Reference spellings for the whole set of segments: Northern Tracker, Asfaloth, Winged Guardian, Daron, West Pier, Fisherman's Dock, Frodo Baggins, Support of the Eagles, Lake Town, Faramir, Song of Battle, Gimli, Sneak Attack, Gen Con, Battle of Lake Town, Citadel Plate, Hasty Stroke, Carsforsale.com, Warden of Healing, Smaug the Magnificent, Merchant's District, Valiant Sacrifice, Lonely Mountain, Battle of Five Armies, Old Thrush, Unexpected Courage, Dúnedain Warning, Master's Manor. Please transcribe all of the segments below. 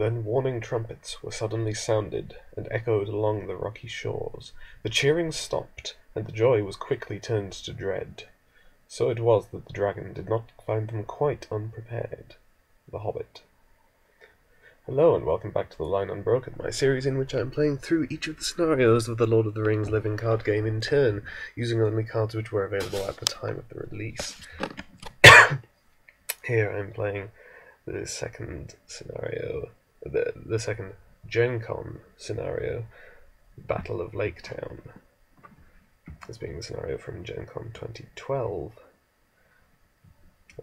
Then warning trumpets were suddenly sounded and echoed along the rocky shores. The cheering stopped, and the joy was quickly turned to dread. So it was that the dragon did not find them quite unprepared. The Hobbit. Hello and welcome back to The Line Unbroken, my series in which I am playing through each of the scenarios of the Lord of the Rings living card game in turn, using only cards which were available at the time of the release. Here I am playing the second scenario, the second Gen Con scenario, Battle of Lake Town, as being the scenario from Gen Con 2012.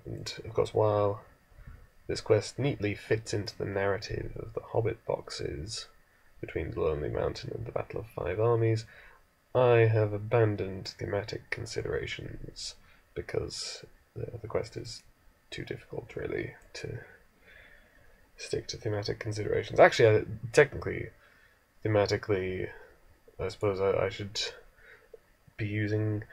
And of course, while this quest neatly fits into the narrative of the Hobbit boxes between the Lonely Mountain and the Battle of Five Armies, I have abandoned thematic considerations because the quest is too difficult, really, to stick to thematic considerations. Actually, thematically, I suppose I should be using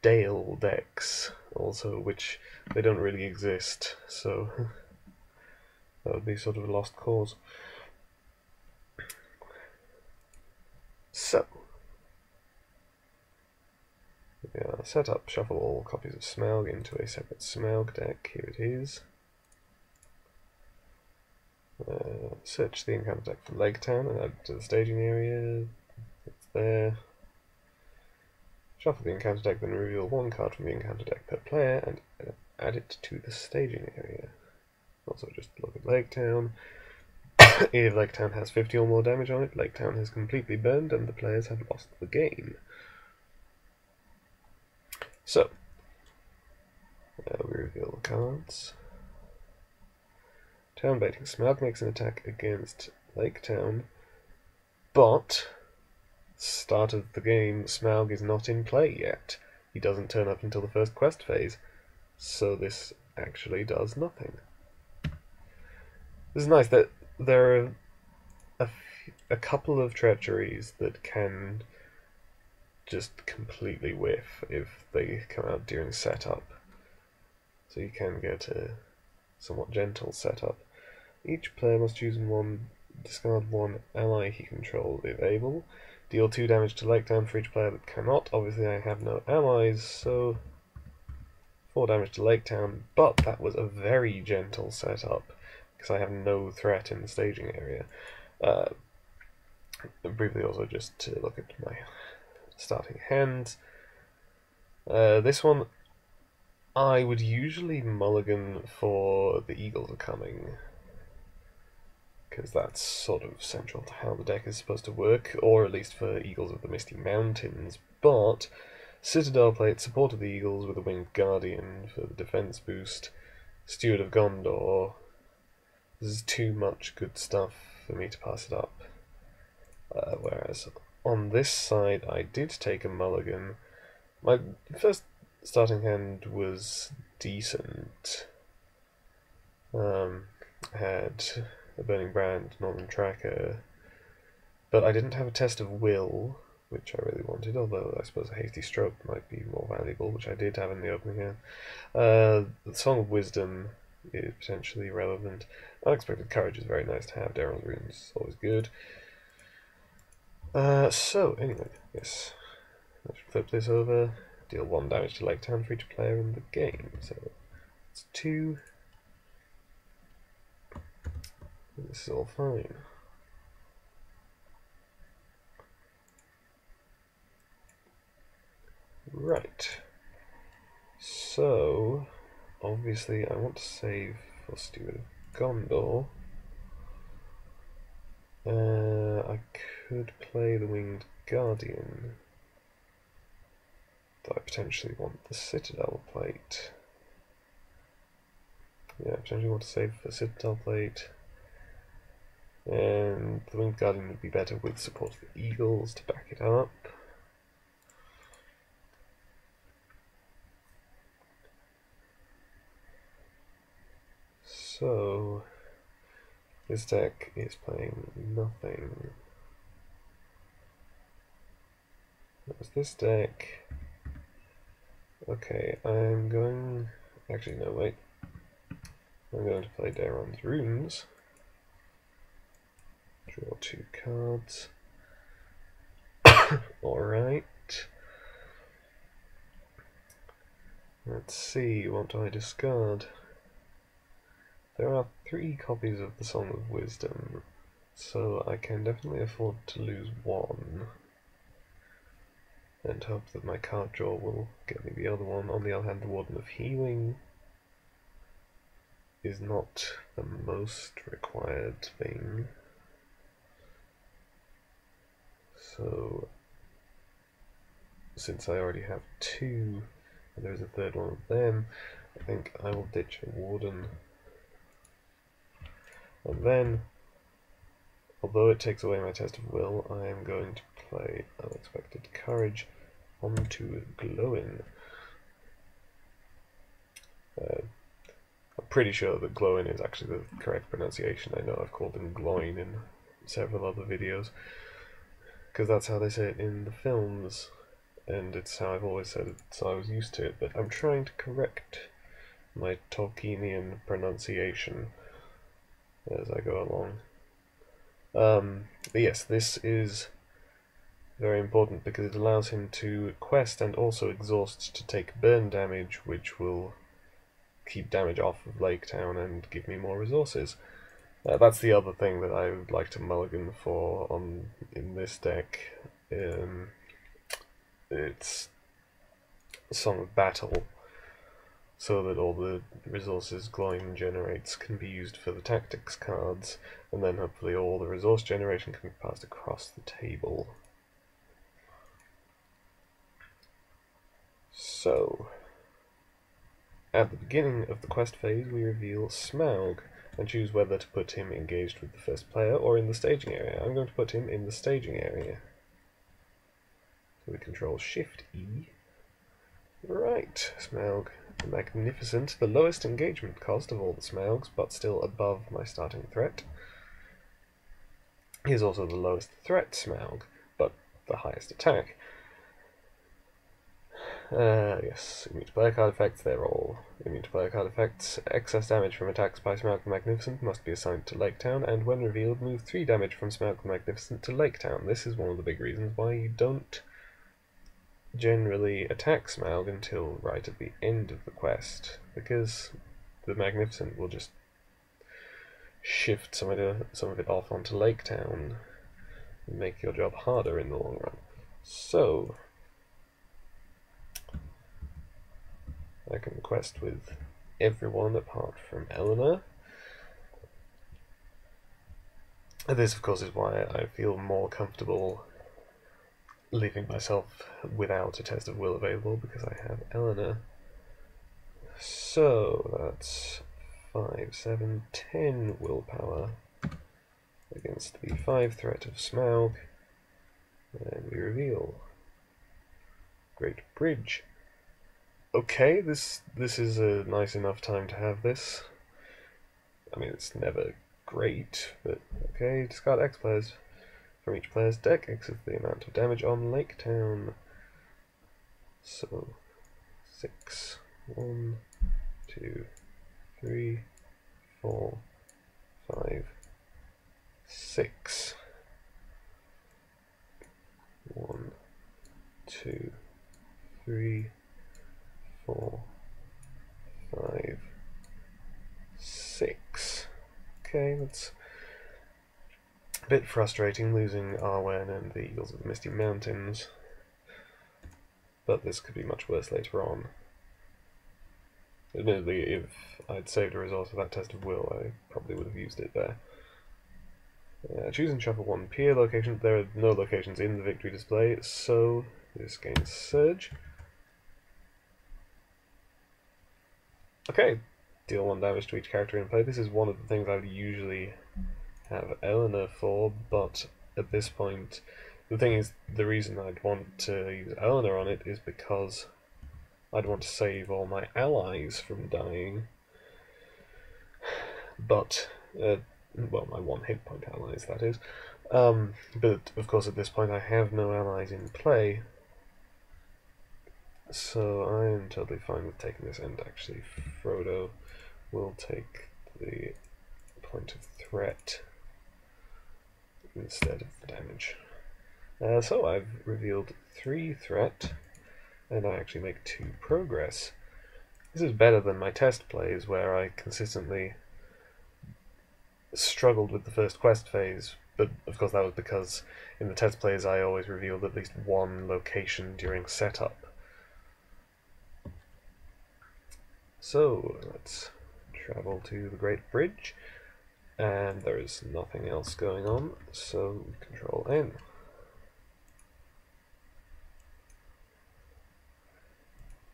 Dale decks also, which they don't really exist, so that would be sort of a lost cause. So, yeah, set up, shuffle all copies of Smaug into a separate Smaug deck. Here it is. Search the Encounter Deck for Lake Town and add it to the staging area. It's there. Shuffle the Encounter Deck, then reveal one card from the Encounter Deck per player and add it to the staging area. Also, just look at Lake Town. If Lake Town has 50 or more damage on it, Lake Town has completely burned and the players have lost the game. So, we reveal the cards. Town Baiting. Smaug makes an attack against Lake Town, but start of the game, Smaug is not in play yet. He doesn't turn up until the first quest phase, so this actually does nothing. This is nice that there are a couple of treacheries that can just completely whiff if they come out during setup, so you can get a somewhat gentle setup. Each player must choose one, discard one ally he controls if able, deal 2 damage to Lake Town for each player that cannot. Obviously I have no allies, so 4 damage to Lake Town, but that was a very gentle setup because I have no threat in the staging area. Briefly also just to look at my starting hands. This one I would usually mulligan for the Eagles Are Coming, because that's sort of central to how the deck is supposed to work, or at least for Eagles of the Misty Mountains, but Citadel Plate, Support of the Eagles with a Winged Guardian for the defense boost, Steward of Gondor. This is too much good stuff for me to pass it up, whereas on this side, I did take a mulligan. My first starting hand was decent. I had a Burning Brand, Northern Tracker, but I didn't have a Test of Will, which I really wanted, although I suppose a Hasty Stroke might be more valuable, which I did have in the opening hand. The Song of Wisdom is potentially relevant. Unexpected Courage is very nice to have. Daryl's Room is always good. So, anyway, yes, I should flip this over, deal 1 damage to Lake Town for each player in the game, so it's 2, this is all fine. Right, so, obviously I want to save for Steward of Gondor. I could play the Winged Guardian, but I potentially want the Citadel Plate. Yeah, I potentially want to save for Citadel Plate, and the Winged Guardian would be better with Support of the Eagles to back it up. So this deck is playing nothing. Where's this deck? Okay, I'm going... Actually, no, wait. I'm going to play Daron's Runes. Draw two cards. Alright. Let's see, what do I discard? There are 3 copies of the Song of Wisdom, so I can definitely afford to lose 1. And hope that my card draw will get me the other one. On the other hand, the Warden of Healing is not the most required thing. So, since I already have 2, and there's a 3rd one of them, I think I will ditch a Warden. And then, although it takes away my Test of Will, I am going to play Unexpected Courage onto Gloin. I'm pretty sure that Gloin is actually the correct pronunciation. I know I've called him Gloin in several other videos, because that's how they say it in the films, and it's how I've always said it, so I was used to it, but I'm trying to correct my Tolkienian pronunciation as I go along. But yes, this is very important because it allows him to quest and also exhaust to take burn damage, which will keep damage off of Lake Town and give me more resources. That's the other thing that I would like to mulligan for in this deck. It's Song of Battle, so that all the resources Gloin generates can be used for the tactics cards, and then hopefully all the resource generation can be passed across the table. So, at the beginning of the quest phase we reveal Smaug, and choose whether to put him engaged with the first player or in the staging area. I'm going to put him in the staging area. So we control Shift-E. Right, Smaug the Magnificent, the lowest engagement cost of all the Smaugs, but still above my starting threat. He is also the lowest threat Smaug, but the highest attack. Yes, immune to player card effects, they're all immune to player card effects. Excess damage from attacks by Smaug the Magnificent must be assigned to Lake Town, and when revealed, move 3 damage from Smaug the Magnificent to Lake Town. This is one of the big reasons why you don't generally attack Smaug until right at the end of the quest, because the Magnificent will just shift some of it off onto Lake Town and make your job harder in the long run. So, I can quest with everyone apart from Eleanor. And this, of course, is why I feel more comfortable leaving myself without a Test of Will available, because I have Eleanor. So that's 5, 7, 10 willpower against the 5 threat of Smaug. And we reveal Great Bridge. Okay, this is a nice enough time to have this. I mean, it's never great, but okay. Discard X players from each player's deck, exceeds the amount of damage on Lake Town. So, 6, 1, 2, 3, 4, 5, 6. 1, 2, 3, 4, 5, 6. Okay, that's a bit frustrating losing Arwen and the Eagles of the Misty Mountains, but this could be much worse later on. Admittedly, if I'd saved a resource for that Test of Will, I probably would have used it there. Choose and shuffle 1 peer location. There are no locations in the victory display, so this gains Surge. Okay, deal 1 damage to each character in play. This is one of the things I would usually have Eleanor for, but at this point, the thing is, the reason I'd want to use Eleanor on it is because I'd want to save all my allies from dying, but, well, my 1 hit point allies, that is. But, of course, at this point I have no allies in play, so I am totally fine with taking this, and actually Frodo will take the point of threat. instead of the damage. So I've revealed 3 threat, and I actually make 2 progress. This is better than my test plays, where I consistently struggled with the first quest phase, but of course that was because in the test plays I always revealed at least 1 location during setup. So let's travel to the Great Bridge, and there is nothing else going on, so Control N.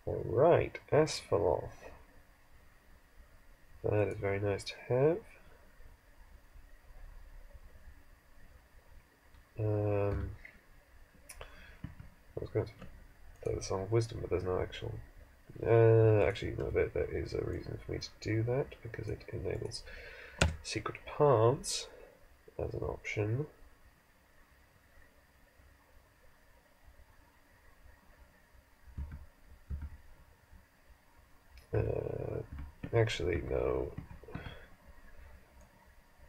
Alright, Asfaloth. That is very nice to have. I was going to play the Song of Wisdom, but there's no actual... actually, no, there is a reason for me to do that, because it enables secret paths as an option. Actually, no.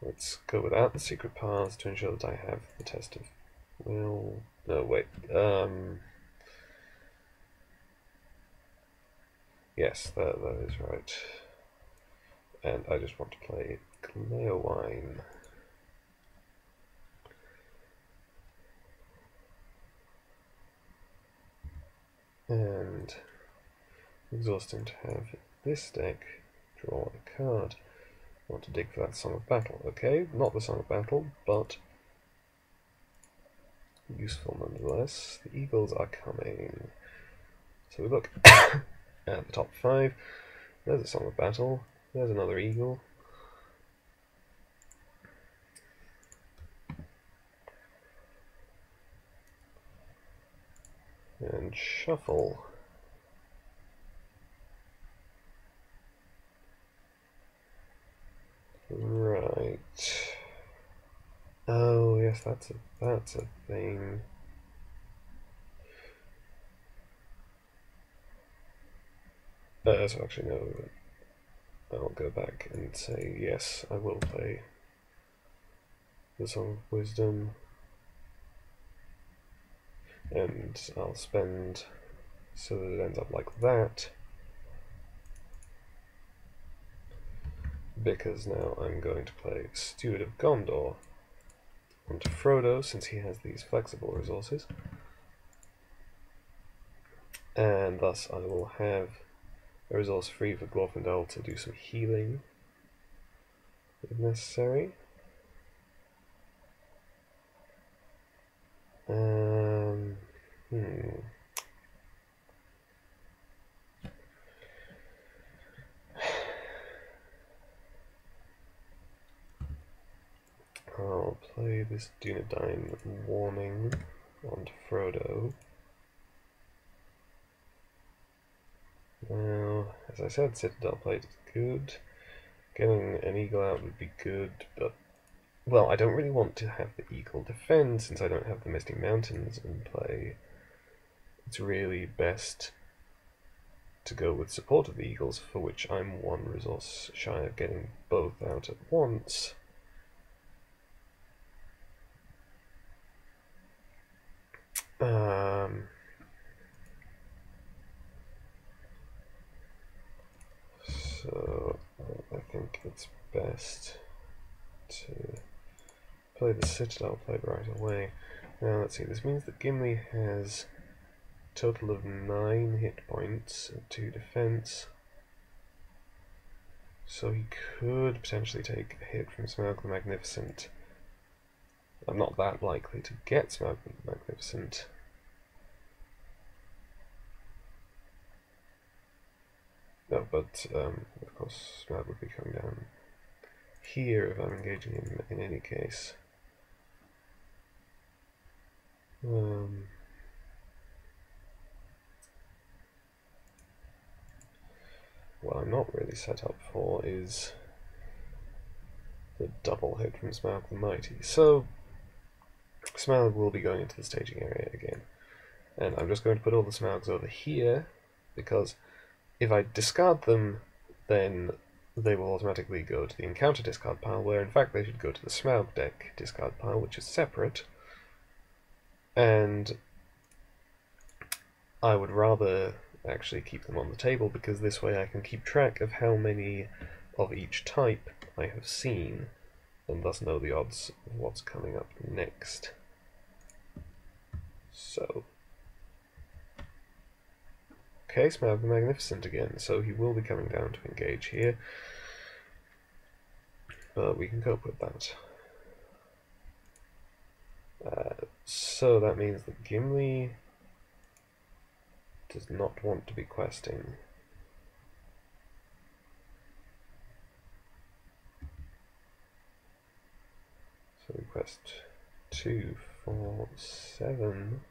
Let's go without the secret paths to ensure that I have the test of will. No, wait. Yes, that is right. And I just want to play Gloin. And exhausting to have this deck draw a card. I want to dig for that Song of Battle. Okay, not the Song of Battle, but useful nonetheless. The Eagles Are Coming. So we look at the top 5. There's a Song of Battle. There's another eagle. And shuffle. Right. Oh yes, that's a thing. So actually no, I'll go back and say yes, I will play the Song of Wisdom, and I'll spend so that it ends up like that, because now I'm going to play Steward of Gondor onto Frodo, since he has these flexible resources, and thus I will have a resource free for Glorfindel to do some healing if necessary. I'll play this Dunedain warning onto Frodo. Now, as I said, Citadel Plate is good. Getting an eagle out would be good, but... well, I don't really want to have the eagle defend, since I don't have the Misty Mountains in play. It's really best to go with Support of the Eagles, for which I'm 1 resource shy of getting both out at once. So I think it's best to play the Citadel Plate right away. Now let's see, this means that Gimli has a total of 9 hit points and 2 defense. So he could potentially take a hit from Smaug the Magnificent. I'm not that likely to get Smaug the Magnificent. No, but of course Smaug would be coming down here if I'm engaging him in any case. What I'm not really set up for is the double hit from Smaug the Mighty. So Smaug will be going into the staging area again. And I'm just going to put all the Smaugs over here, because if I discard them, then they will automatically go to the Encounter discard pile, where in fact they should go to the Smaug deck discard pile, which is separate. And I would rather actually keep them on the table, because this way I can keep track of how many of each type I have seen, and thus know the odds of what's coming up next. So, okay, Smaug the Magnificent again, so he will be coming down to engage here, but we can cope with that. So that means that Gimli does not want to be questing. So we quest 2, 4, 7.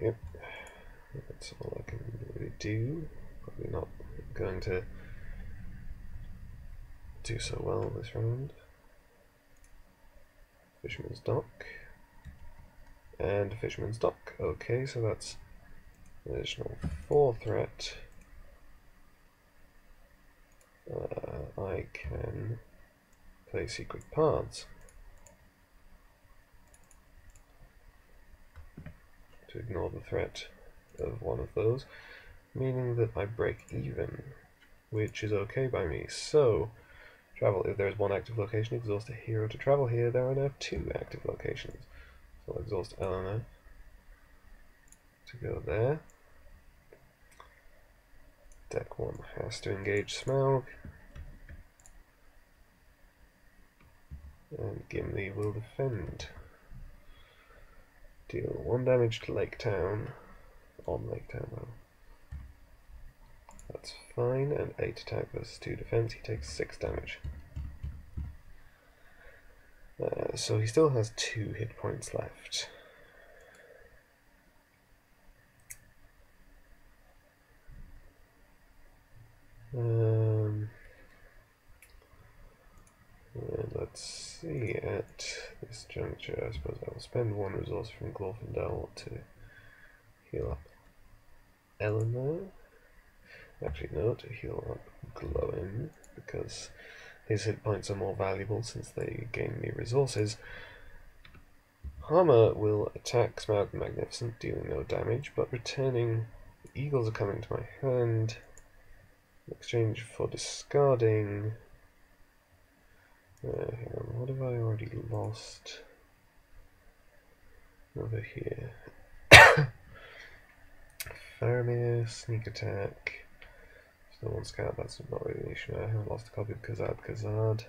Yep, that's all I can really do. Probably not going to do so well this round. Fisherman's Dock. And Fisherman's Dock. Okay, so that's an additional 4 threat. I can play Secret Paths to ignore the threat of one of those, meaning that I break even, which is okay by me. So, travel, if there is 1 active location, exhaust a hero to travel here. There are now 2 active locations. So I'll exhaust Eleanor to go there. Deck 1 has to engage Smaug. And Gimli will defend. Deal 1 damage to Lake Town. On Lake Town, though. That's fine, and 8 attack versus 2 defense, he takes 6 damage. So he still has 2 hit points left. Let's see, at this juncture I suppose I will spend 1 resource from Glorfindel to heal up Eleanor. Actually, no, to heal up Gloin, because his hit points are more valuable since they gain me resources. Harmer will attack Smaug the Magnificent, dealing no damage, but returning the Eagles Are Coming to my hand in exchange for discarding. Hang on, what have I already lost over here? Faramir, Sneak Attack. The 1 scout, that's not really an issue. I haven't lost a copy of Khazad-Khazad.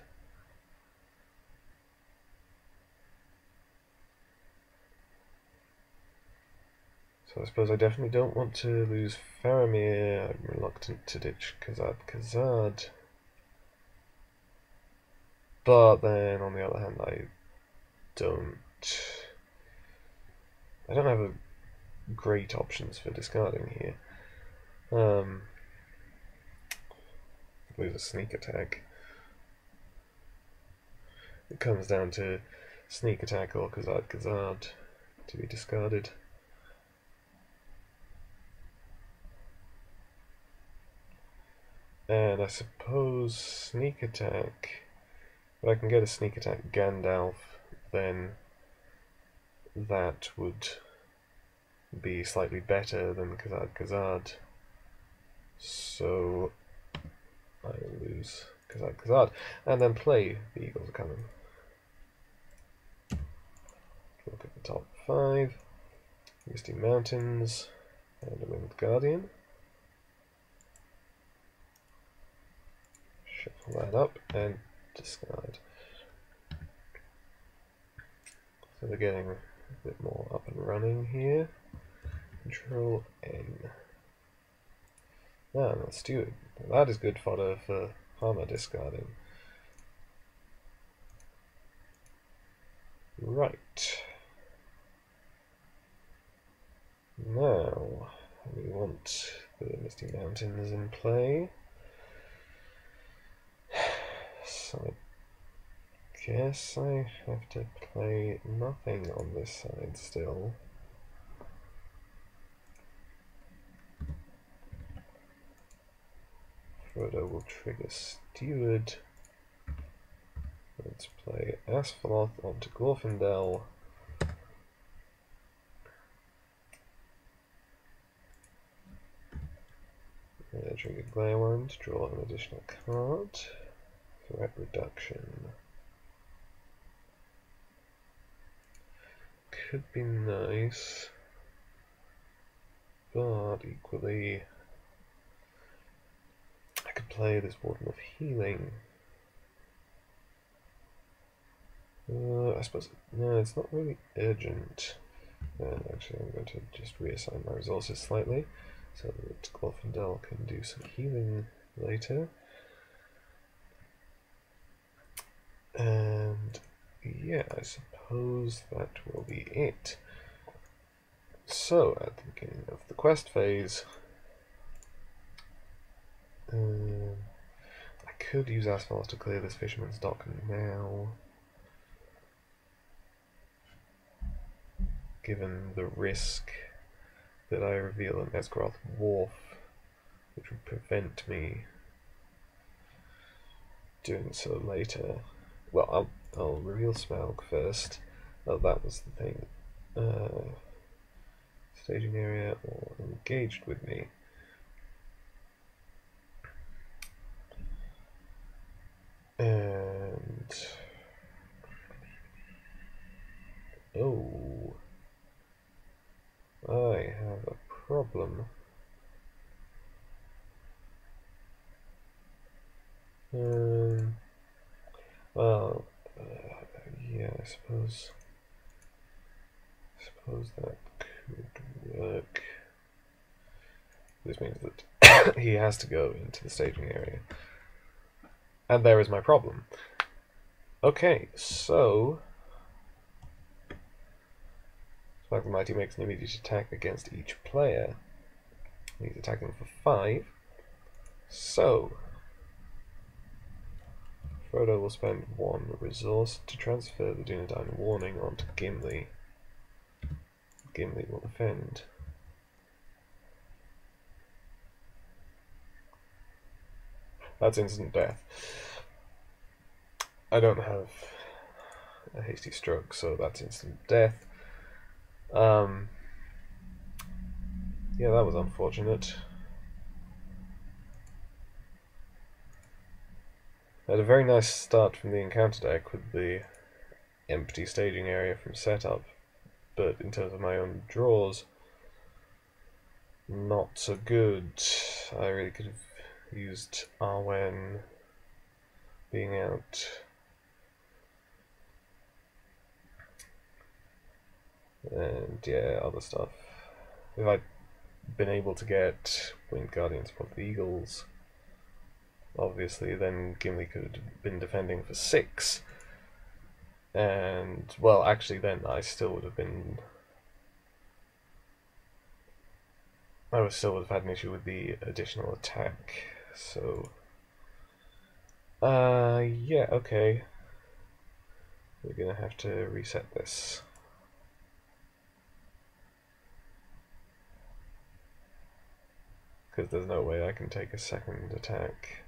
So I suppose I definitely don't want to lose Faramir. I'm reluctant to ditch Khazad-Khazad. But then, on the other hand, I don't have great options for discarding here. Lose a Sneak Attack. It comes down to Sneak Attack or Khazad-Khazad to be discarded. And I suppose Sneak Attack, if I can get a Sneak Attack Gandalf, then that would be slightly better than Khazad-Khazad. So I lose Khazad-Khazad, and then play the Eagles Are Coming. Look at the top 5, Misty Mountains, and a Winged Guardian. Shuffle that up, and discard. So they're getting a bit more up and running here. Control N. Ah, that's Steward. That is good fodder for Harmer discarding. Right. Now, we want the Misty Mountains in play. So I guess I have to play nothing on this side still. Frodo will trigger Steward. Let's play Asfaloth onto Glorfindel. Trigger Gloin, draw an additional card. Threat reduction. Could be nice, but equally, I could play this Warden of Healing. I suppose, no, it's not really urgent. And actually, I'm going to just reassign my resources slightly so that Glorfindel can do some healing later. And yeah, I suppose that will be it. So, at the beginning of the quest phase, I could use Asphalt to clear this Fisherman's Dock now, given the risk that I reveal an Esgaroth Wharf, which would prevent me doing so later. Well, I'll reveal Smaug first. Oh, that was the thing. Staging area or engaged with me. And oh, I have a problem. Well, yeah, I suppose that could work. This means that he has to go into the staging area. And there is my problem. Okay, so Smaug the Mighty makes an immediate attack against each player. He's attacking for 5. So Frodo will spend 1 resource to transfer the Dunedain warning onto Gimli. Gimli will defend. That's instant death. I don't have a hasty stroke, so that's instant death. Yeah, that was unfortunate. I had a very nice start from the encounter deck with the empty staging area from setup, but in terms of my own draws, not so good. I really could have used Arwen being out. And yeah, other stuff. If I'd been able to get Winged Guardian, Support of the Eagles, obviously, then Gimli could have been defending for 6, and well, actually, then I still would have been. I still would have had an issue with the additional attack. So, yeah, okay, we're gonna have to reset this. Because there's no way I can take a second attack.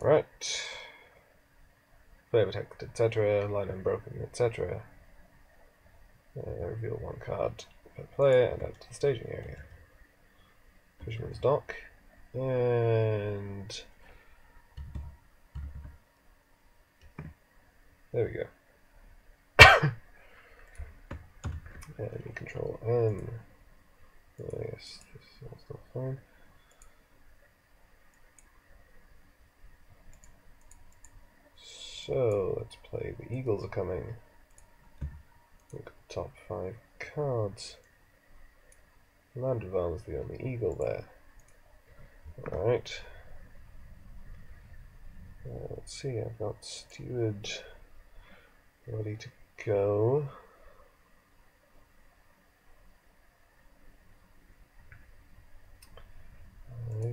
Alright. Flavor text, etc. Line unbroken, etc. Reveal 1 card per player and add to the staging area. Fisherman's Dock. And there we go. And you control N. Yes, this is all still fine. So let's play The Eagles Are Coming. Look at the top 5 cards. Landreval is the only eagle there. Alright. Let's see, I've got Steward ready to go.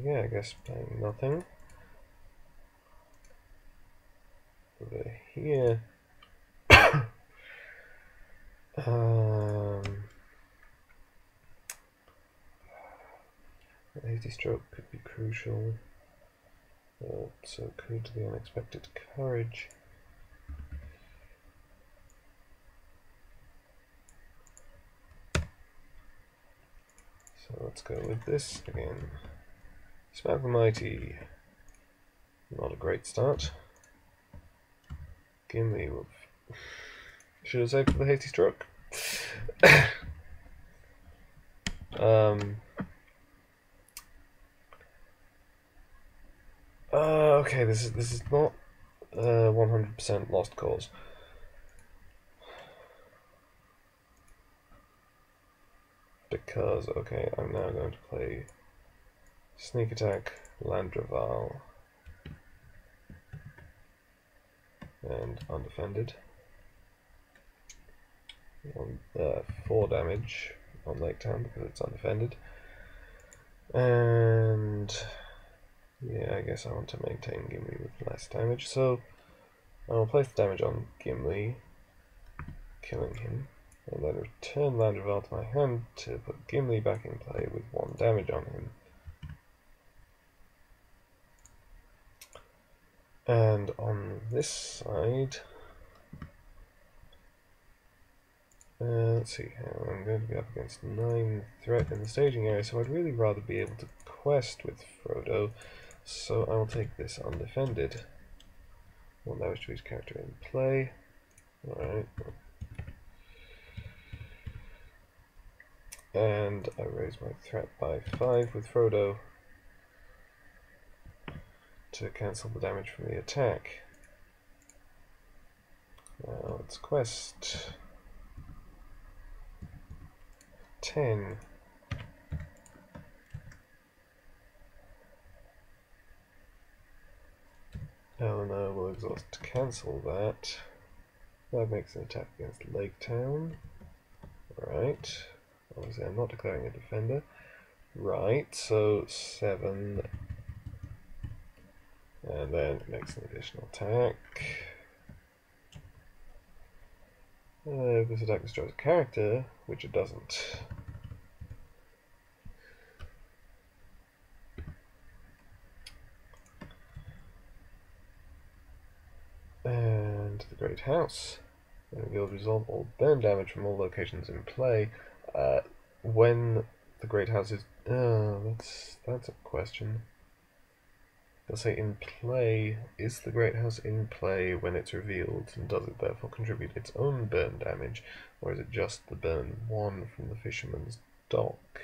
Yeah, I guess playing nothing. Over here. Hasty Stroke could be crucial. So could the Unexpected Courage. So let's go with this again. Smaug the Mighty. Not a great start. Gimli will... Should I save for the Hasty Stroke? Okay, this is not 100% lost cause. Because, okay, I'm now going to play Sneak Attack, Landraval, and Undefended. 4 damage on Lake Town because it's undefended. And yeah, I guess I want to maintain Gimli with less damage, so I'll place the damage on Gimli, killing him, and then return Landraval to my hand to put Gimli back in play with 1 damage on him. And on this side, let's see, I'm going to be up against 9 threat in the staging area, so I'd really rather be able to quest with Frodo, so I'll take this undefended. 1 damage to each character in play. Alright. And I raise my threat by 5 with Frodo to cancel the damage from the attack. Now let's quest. 10. Eleanor will exhaust to cancel that. That makes an attack against Lake Town. Right. Obviously I'm not declaring a defender. Right, so 7. And then it makes an additional attack. If this attack destroys a character, which it doesn't. And the Great House. And we'll resolve all burn damage from all locations in play. When the Great House is... Oh, that's a question. They'll say in play, is the Great House in play when it's revealed, and does it therefore contribute its own burn damage, or is it just the burn 1 from the Fisherman's Dock?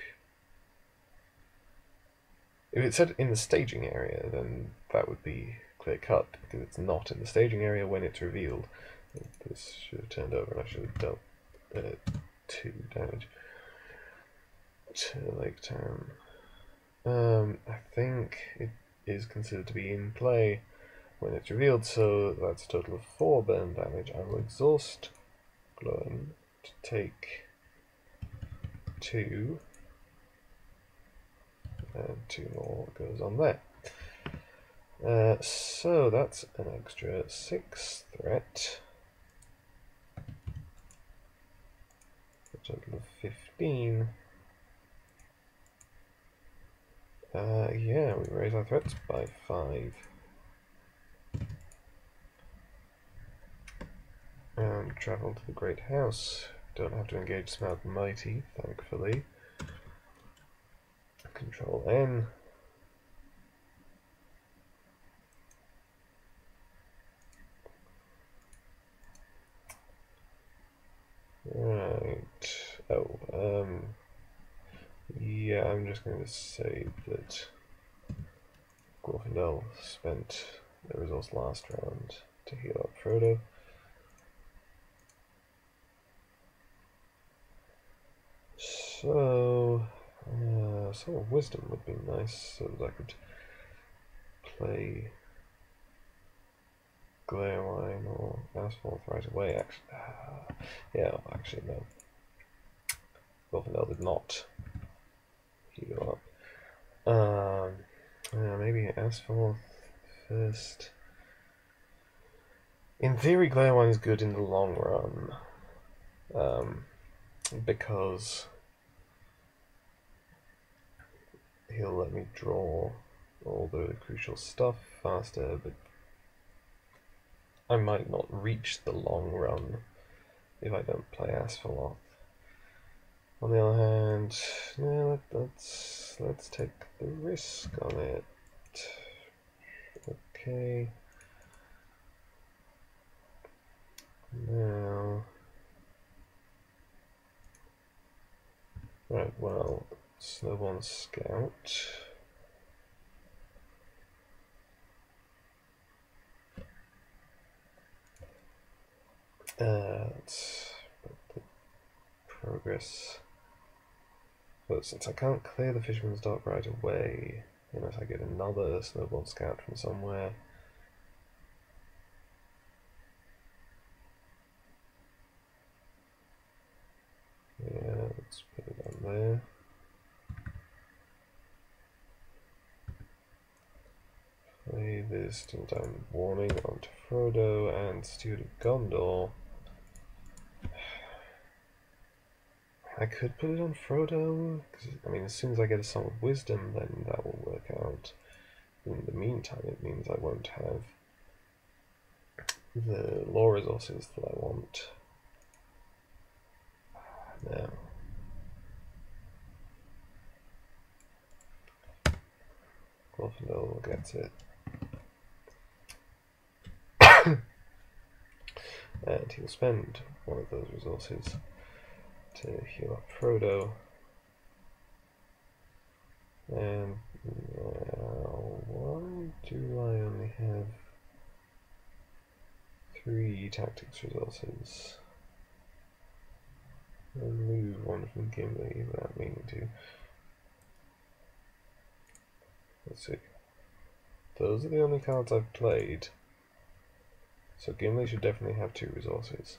If it said in the staging area, then that would be clear cut, because it's not in the staging area when it's revealed. This should have turned over and I should have dealt 2 damage to Lake Town. I think it is considered to be in play when it's revealed, so that's a total of 4 burn damage. I will exhaust Gloin to take 2, and 2 more goes on there. So that's an extra 6 threat, a total of 15. Yeah, we raise our threats by 5. And travel to the Great House. Don't have to engage Smaug the Mighty, thankfully. Control N. Right. Oh, yeah, I'm just going to say that Glorfindel spent the resource last round to heal up Frodo. So, Song of Wisdom would be nice so that I could play Gloin or Asfaloth right away. Actually, yeah, actually no. Glorfindel did not heal up. Maybe Asfaloth first. In theory, Gloin is good in the long run, because he'll let me draw all the crucial stuff faster, but I might not reach the long run if I don't play Asfaloth. On the other hand, no, let's take the risk on it. Okay. Now, right, well, Snowball and Scout. Let's put the progress. But since I can't clear the Fisherman's Dock right away, unless I get another Snowball and Scout from somewhere. Yeah, let's put it on there. Play this till time warning onto Frodo and Steward of Gondor. I could put it on Frodo, because I mean, as soon as I get a Song of Wisdom, then that will work out. In the meantime, it means I won't have the lore resources that I want. Now, Glorfindel gets it, and he'll spend one of those resources to heal up Frodo. And now, why do I only have 3 tactics resources? I'll move one from Gimli without meaning to. Let's see. Those are the only cards I've played. So Gimli should definitely have 2 resources.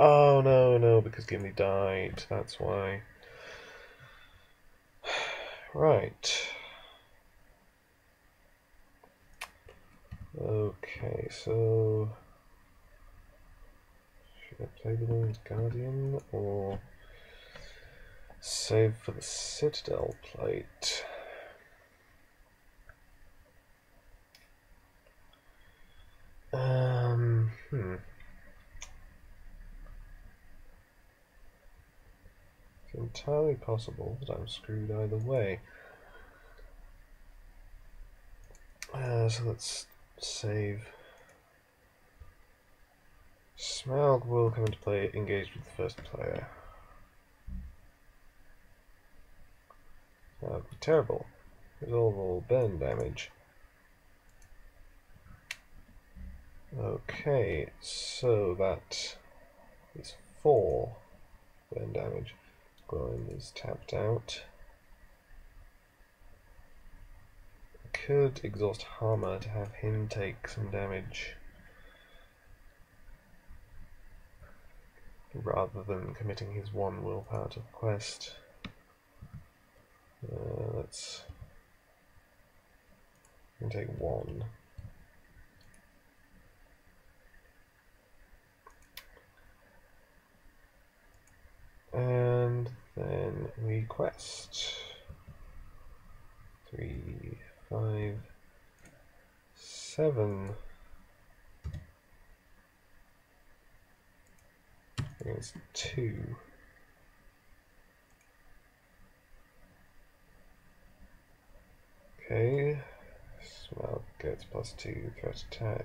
Oh no, because Gimli died, that's why. Right. Okay, so should I play the Winged Guardian or save for the Citadel Plate? Entirely possible that I'm screwed either way. So let's save. Smaug will come into play, engaged with the first player. That would be terrible. Resolve all burn damage. Okay, so that is 4 burn damage. Gloin is tapped out. I could exhaust Harmer to have him take some damage rather than committing his 1 willpower to the quest. Let's take 1. And then we quest. 3, 5, 7 against 2. Okay. Smaug gets +2 threatened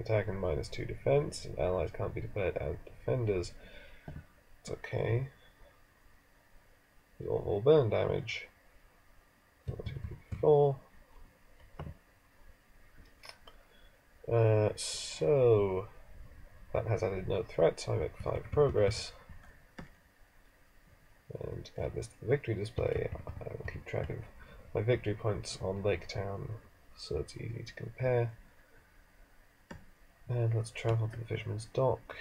attack and -2 defense, and allies can't be declared as defenders. It's okay. Resolve all burn damage. 1, 2, 3, 4. So that has added no threats. I make 5 progress. And add this to the victory display. I will keep track of my victory points on Lake Town, so it's easy to compare. And let's travel to the Fisherman's Dock.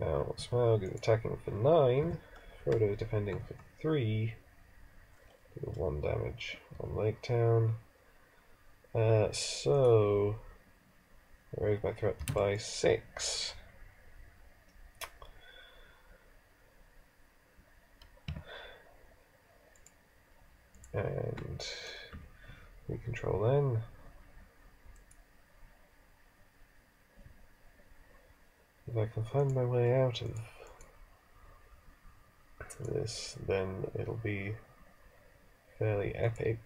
Now Smaug is attacking for 9, Frodo is defending for 3, do 1 damage on Lake Town. So I raise my threat by 6. And we control N. If I can find my way out of this, then it'll be fairly epic.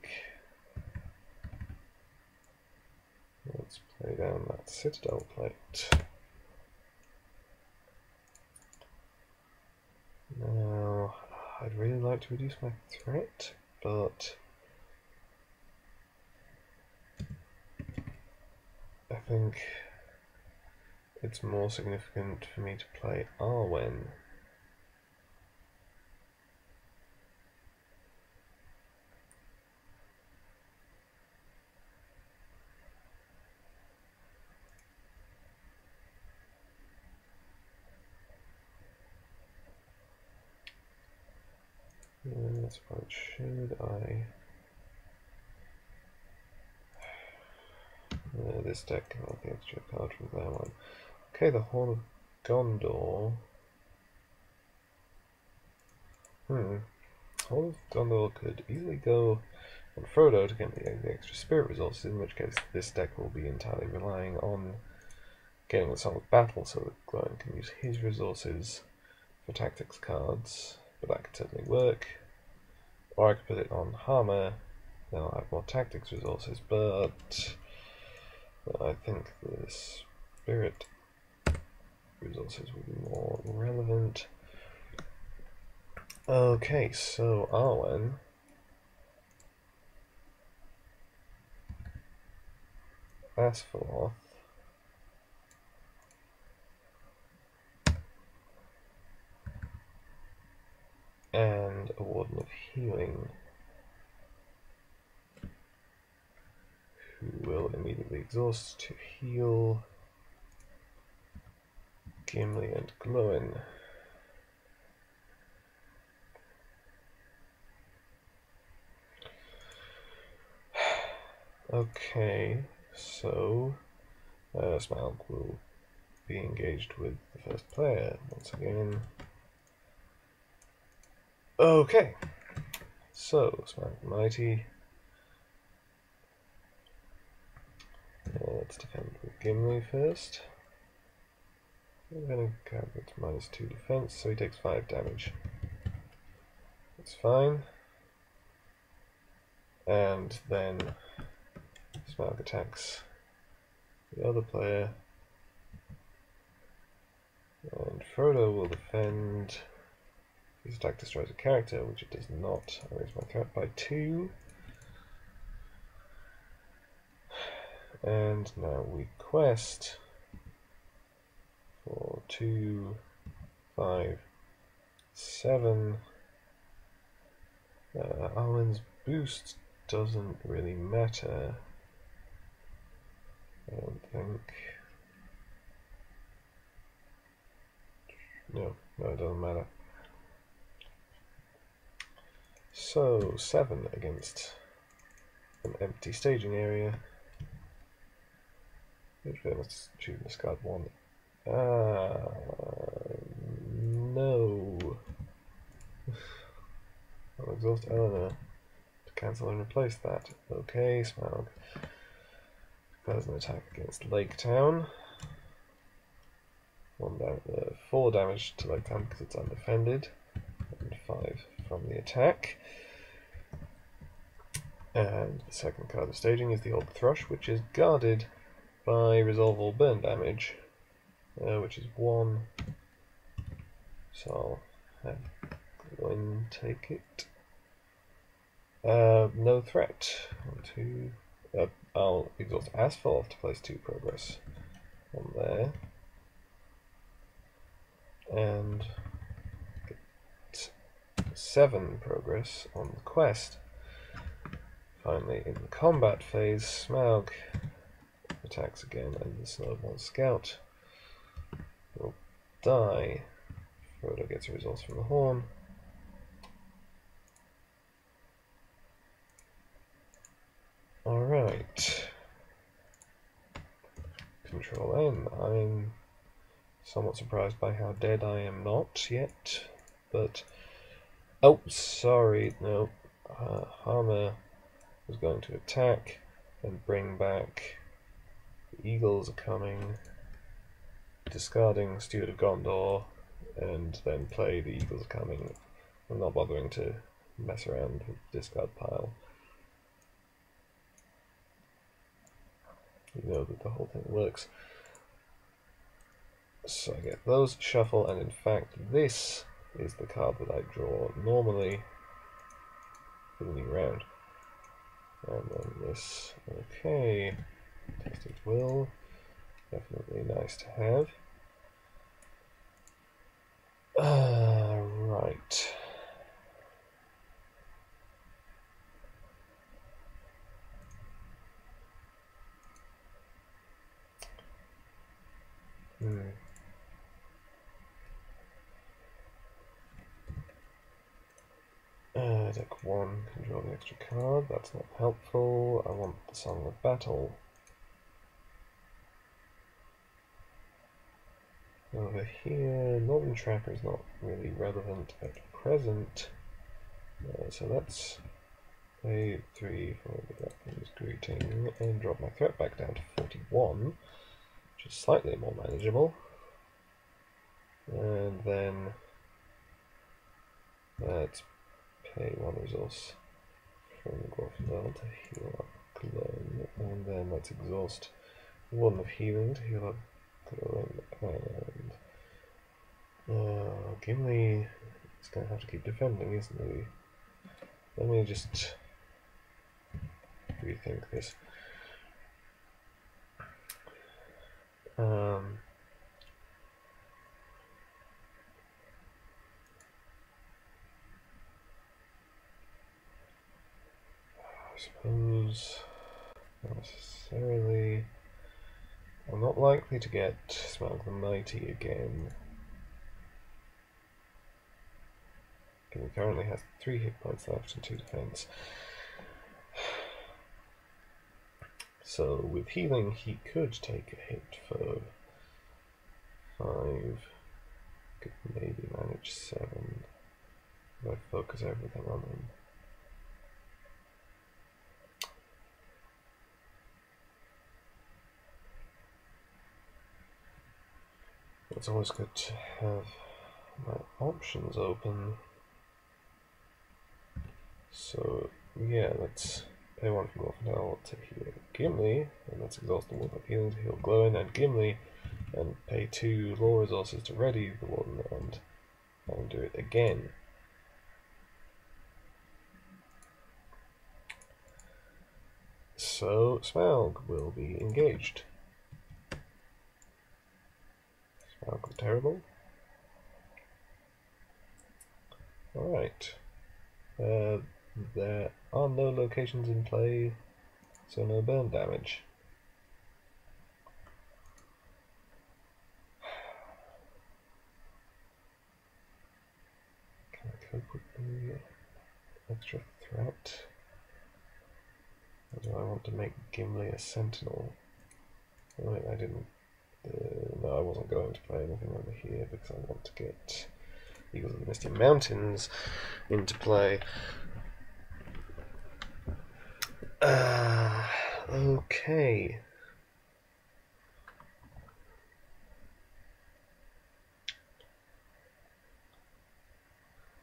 Let's play down that Citadel Plate. Now, I'd really like to reduce my threat, but I think it's more significant for me to play Arwen. And that's what should I... this deck can have the extra card from that one. Okay, the Hall of Gondor. Hall of Gondor could easily go on Frodo to get the extra spirit resources, in which case this deck will be entirely relying on getting the Song of Battle so that Gloin can use his resources for tactics cards, but that could certainly work. Or I could put it on Harmer, then I'll have more tactics resources, but I think the spirit resources will be more relevant. Okay, so Arwen. Asfaloth. And a Warden of Healing, who will immediately exhaust to heal Gimli and Gloin. Okay, so Smaug will be engaged with the first player once again. Okay, so Smaug the Mighty. Let's defend with Gimli first. We're going to grab it to -2 defense, so he takes 5 damage. That's fine. And then Smaug attacks the other player. And Frodo will defend. His attack destroys a character, which it does not. I raise my threat by 2. And now we quest for 2, 5, 7. Arwen's boost doesn't really matter, I don't think. No, it doesn't matter. So 7 against an empty staging area. Which I must choose and discard 1. No. I'll exhaust Eleanor to cancel and replace that. Okay, Smaug. There's an attack against Lake Town. 4 damage to Lake Town because it's undefended, and 5 from the attack. And the second card of staging is the Old Thrush, which is guarded by resolve all burn damage, which is 1. So I'll go and take it. No threat. 1, 2, I'll exhaust Asfaloth to place 2 progress on there. And get 7 progress on the quest. Finally, in the combat phase, Smaug attacks again and the Snowball Scout will die. Frodo gets a resource from the horn. Alright. Control N. I'm somewhat surprised by how dead I am not yet, but... Oh, sorry, no. Harmer was going to attack and bring back the Eagles Are Coming, discarding Steward of Gondor, and then play the Eagles Are Coming. I'm not bothering to mess around with the discard pile. You know that the whole thing works. So I get those to shuffle, and in fact this is the card that I draw normally for the new round. And then this, okay, Test of Will, definitely nice to have. Right. Deck 1, can draw the extra card, that's not helpful. I want the Song of Battle. Over here, Northern Tracker is not really relevant at present. So let's play 3 for the Weapons Greeting and drop my threat back down to 41. Which is slightly more manageable, and then let's pay 1 resource from Glorfindel to heal up Gloin, and then let's exhaust Warden of Healing to heal up Gloin, and Gimli is going to have to keep defending, isn't he? Let me just rethink this. I suppose not necessarily. I'm not likely to get Smaug the Mighty again. He currently has 3 hit points left and 2 defense. So with healing, he could take a hit for 5, could maybe manage 7, if I focus everything on him. It's always good to have my options open. So yeah, let's pay 1 from Glorfindel to heal Gimli, and that's exhaust the Warden of Healing to heal Gloin and Gimli, and pay 2 law resources to ready the Warden, and I can do it again. So Smaug will be engaged. Smaug the Terrible. Alright. There are no locations in play, so no burn damage. Can I cope with the extra threat? Or do I want to make Gimli a sentinel? Oh, wait, I didn't... no, I wasn't going to play anything over here because I want to get Eagles of the Misty Mountains into play. Okay.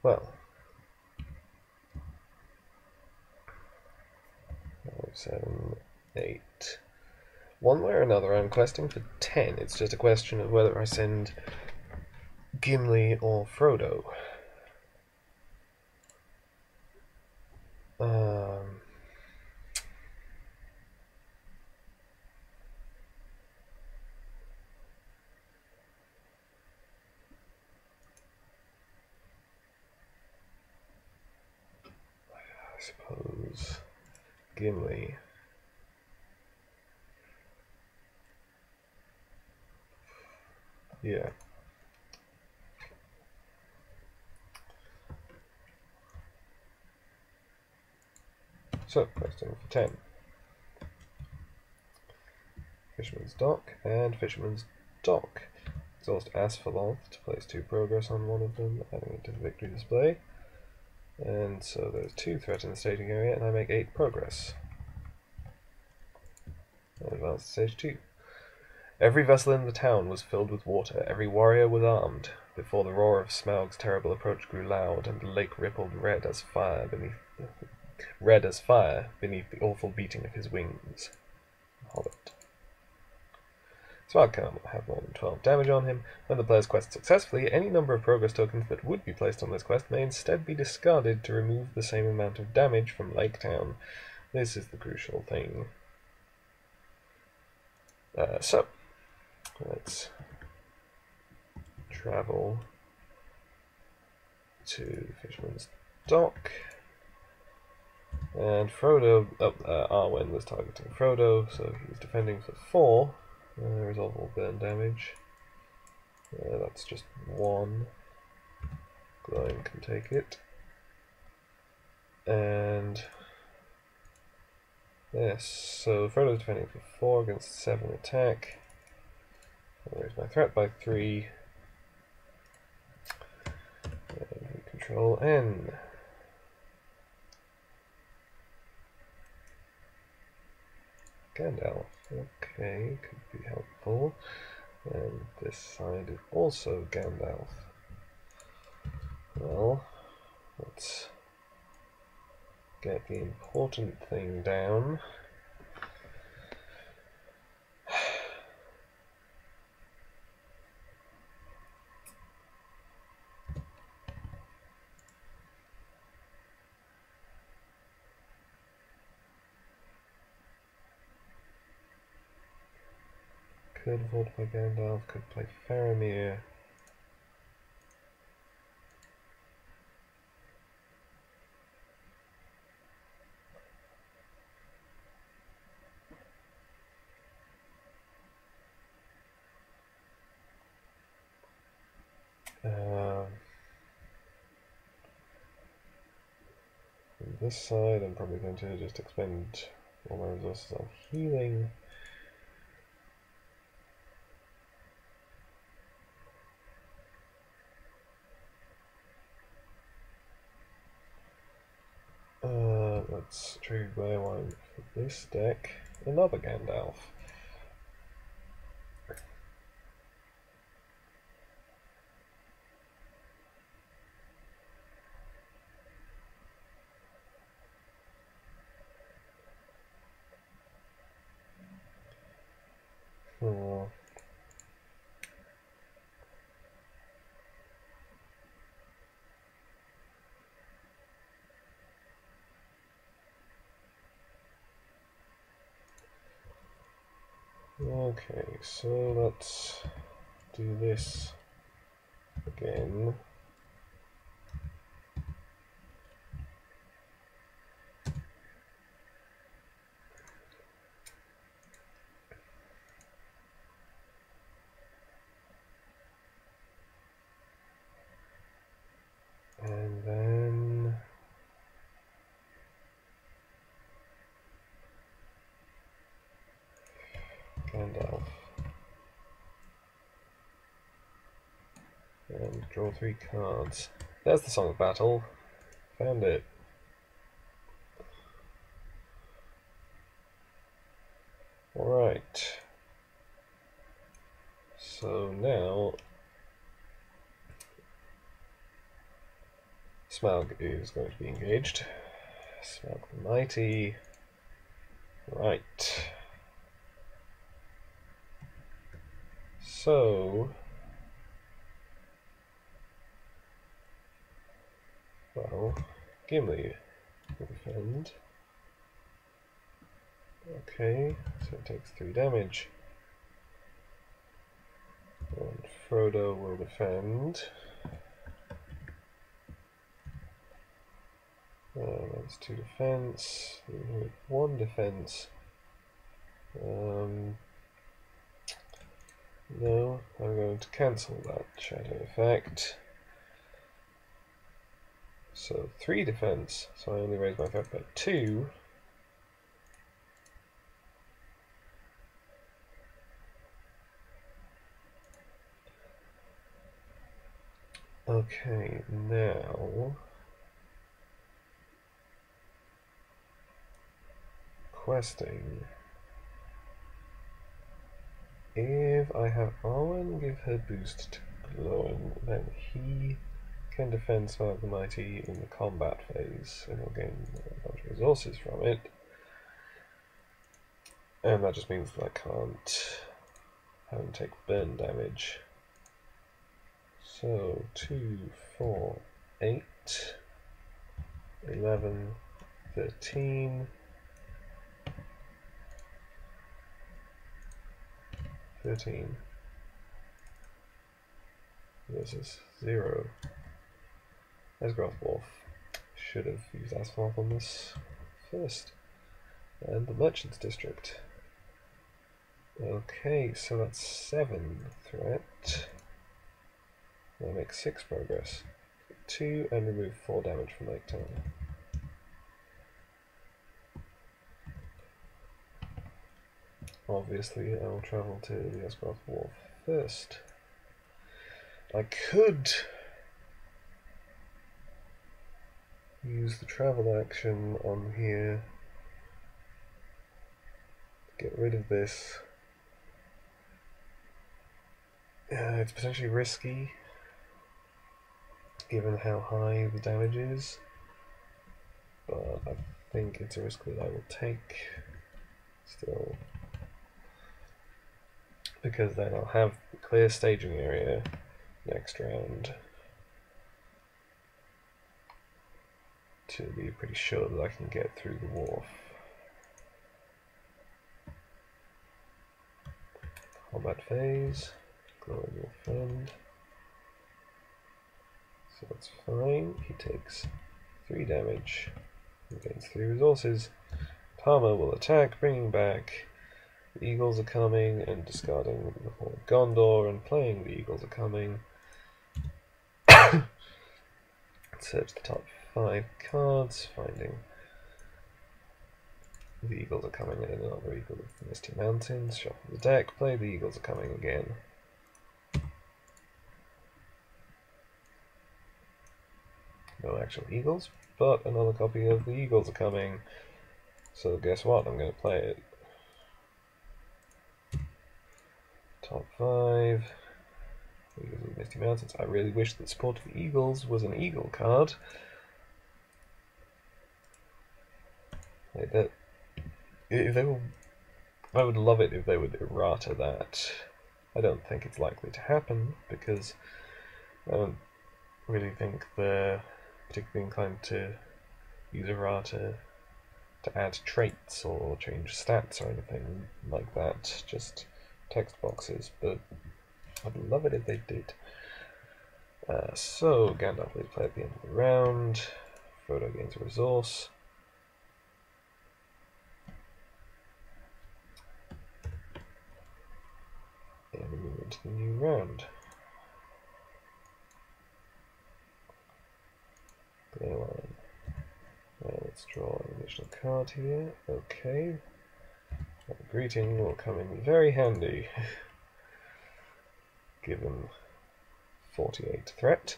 Well, five, 7, 8. One way or another, I'm questing for 10. It's just a question of whether I send Gimli or Frodo. I suppose. Gimli. Yeah. So, questing for 10. Fisherman's Dock and Fisherman's Dock. Exhaust Asfaloth to place 2 progress on one of them, adding it to the victory display. And so there's 2 threat in the staging area, and I make 8 progress. And advance to stage 2. Every vessel in the town was filled with water, every warrior was armed. Before the roar of Smaug's terrible approach grew loud, and the lake rippled red as fire beneath the awful beating of his wings. Hobbit. Smaug cannot have more than 12 damage on him. When the player's quest successfully, any number of progress tokens that would be placed on this quest may instead be discarded to remove the same amount of damage from Lake Town. This is the crucial thing. So, let's travel to Fisherman's Dock. And Frodo, Arwen was targeting Frodo, so he's defending for 4. Resolve all burn damage. That's just 1. Gloin can take it. And yes, so Frodo's defending for 4 against 7 attack. I'll raise my threat by 3. And we control N. Gandalf. Okay, could be helpful. And this side is also Gandalf. Well, let's get the important thing down. Could afford to play Gandalf, could play Faramir. On this side, I'm probably going to just expend all my resources on healing. That's true, but I want for this deck another Gandalf. Okay, so let's do this again. And then Gandalf. And draw 3 cards. There's the Song of Battle. Found it. Alright. So now Smaug is going to be engaged. Smaug the Mighty. Right. So, well, Gimli will defend. Okay, so it takes 3 damage. And Frodo will defend. That's 2 defense, 1 defense. No, I'm going to cancel that shadow effect. So 3 defense, so I only raise my effect by 2. Okay, now questing. If I have Arwen give her boost to Gloin, then he can defend Smaug the Mighty in the combat phase, and he'll gain a bunch of resources from it. And that just means that I can't have him take burn damage. So 2, 4, 8, 11, 13 versus 0. There's Grotwolf. Should have used Asfaloth on this first. And the Merchant's District. Okay, so that's 7 threat. That makes 6 progress. 2 and remove 4 damage from Lake Town. Obviously, I will travel to the Asfaloth Wharf first. I could use the travel action on here to get rid of this. It's potentially risky, given how high the damage is, but I think it's a risk that I will take still, because then I'll have a clear staging area next round to be pretty sure that I can get through the wharf. Combat phase, Gloin will fend. So that's fine, he takes 3 damage, he gains 3 resources. Palmer will attack, bringing back the Eagles Are Coming and discarding the Horde of Gondor and playing the Eagles Are Coming. Search the top 5 cards, finding the Eagles Are Coming and another Eagle of the Misty Mountains. Shuffle the deck, play the Eagles Are Coming again. No actual eagles, but another copy of the Eagles Are Coming. So guess what? I'm going to play it. Top 5. Eagles of the Misty Mountains. I really wish that Support of the Eagles was an eagle card. Like that. If they were, I would love it if they would errata that. I don't think it's likely to happen because I don't really think they're particularly inclined to use errata to add traits or change stats or anything like that, just text boxes, but I'd love it if they did. So Gandalf leaves play at the end of the round, Frodo gains a resource. And we move into the new round. Line. Now let's draw an additional card here. Okay. That greeting will come in very handy, given 48 threat.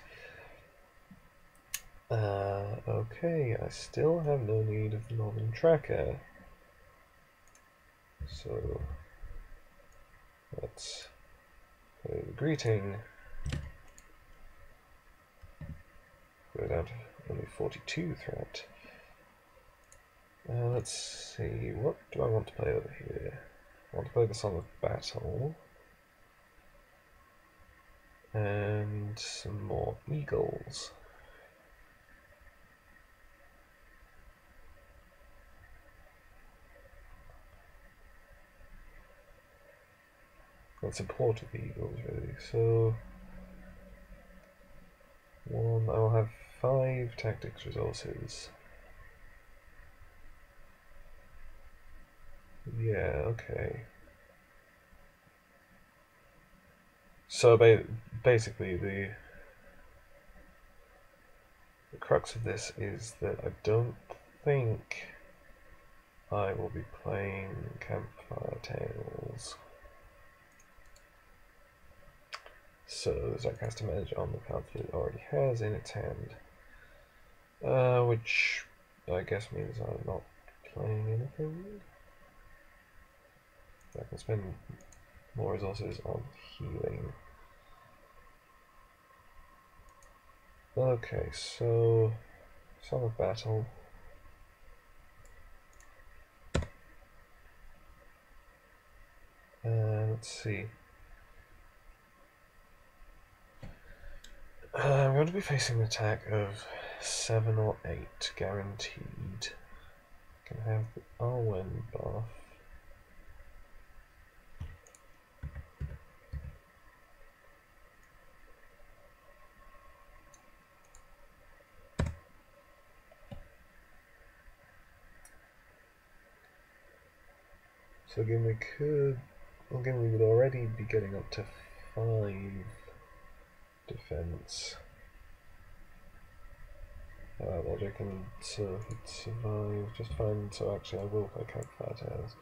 Okay, I still have no need of the Northern Tracker. So let's play the greeting. Go down to only 42 threat. Let's see, what do I want to play over here? I want to play the Song of Battle and some more eagles. And Support of the Eagles, really. So, I will have 5 tactics resources. Yeah, okay. So basically the crux of this is that I don't think I will be playing Campfire Tales. So Zac has to manage on the card that it already has in its hand. Which I guess means I'm not playing anything. I can spend more resources on healing. Okay, so Song of Battle. Let's see. I'm going to be facing an attack of 7 or 8, guaranteed. I can have the Arwen buff. So Gimli could... well, Gimli would already be getting up to 5 defense. Logic, and so he'd survive just fine, so actually I will play Campfire Tales.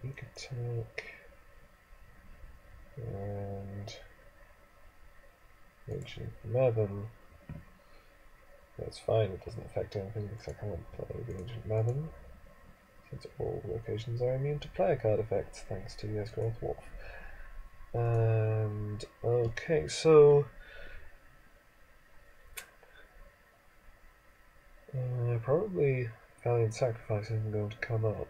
Sneak Attack, and Ancient Maven. That's fine, it doesn't affect anything because I can't play the Ancient Maven, since all locations are immune to player card effects thanks to the Asfaloth Wharf. And okay, so probably Valiant Sacrifice isn't going to come up.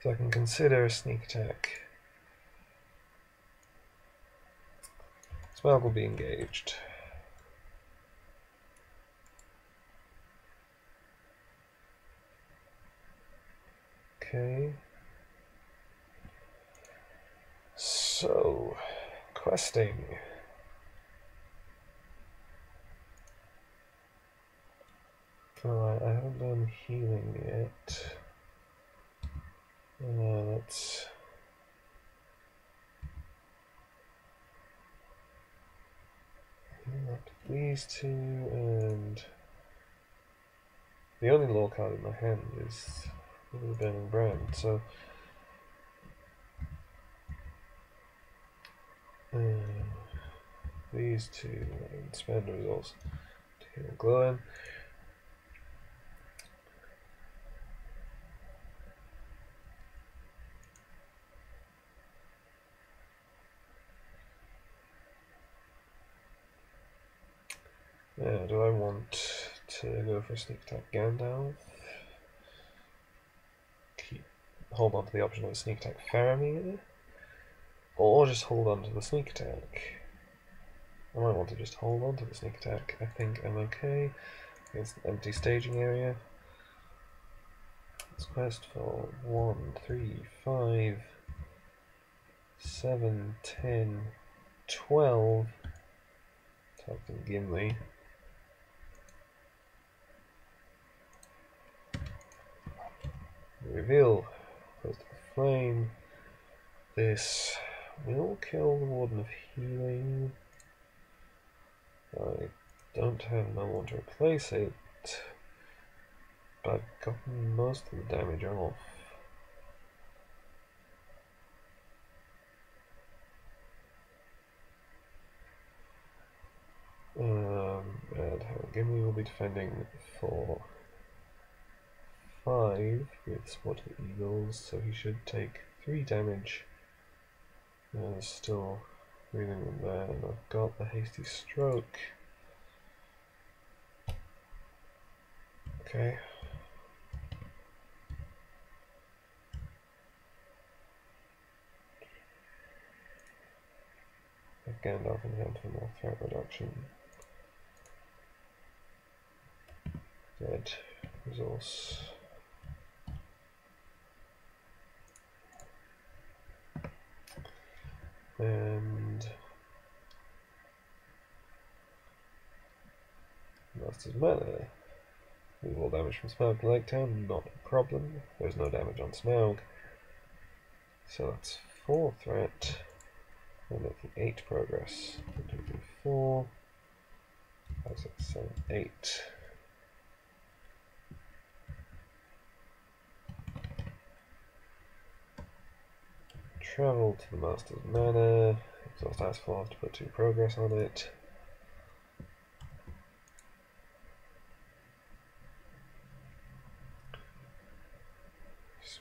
So I can consider a Sneak Attack. Smaug will be engaged. Okay. So, questing. Alright, I haven't done healing yet. Let's... heal up these two, and... the only lore card in my hand is the Burning Brand, so... these two, I can spend resource to heal Gloin. Now, do I want to go for a Sneak Attack Gandalf? Hold on to the option of a Sneak Attack Faramir? Or just hold on to the Sneak Attack? I might want to just hold on to the Sneak Attack. I think I'm okay. It's an empty staging area. Let's quest for 1, 3, 5, 7, 10, 12. Talking Gimli. Reveal. Close to the flame. This will kill the Warden of Healing. I don't have another one to replace it, but I've gotten most of the damage off. And Gimli will be defending for 5 with Support of the Eagles, so he should take 3 damage. There's still breathing them there, and I've got the Hasty Stroke. Okay. Have Gandalf in hand for more threat reduction. Dead resource. And Master's Mana. Minimal damage from Smaug to Lake Town, not a problem. There's no damage on Smaug. So that's 4 threat. We're making 8 progress. 1, 2, 3, 4, 5, 6, 7, 8. Travel to the Master's Manor. Exhaust Asfaloth to put 2 progress on it.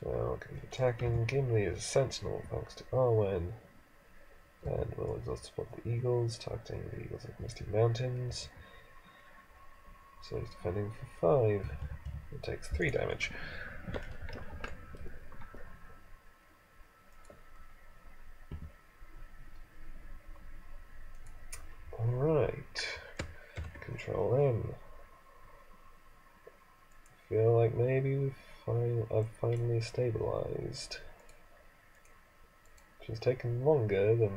Smaug is attacking. Gimli is a sentinel thanks to Arwen. And we'll exhaust Support the Eagles, targeting the Eagles of the Misty Mountains. So he's defending for 5. It takes 3 damage. Alright. Control M. I feel like maybe I've finally stabilized. Which has taken longer than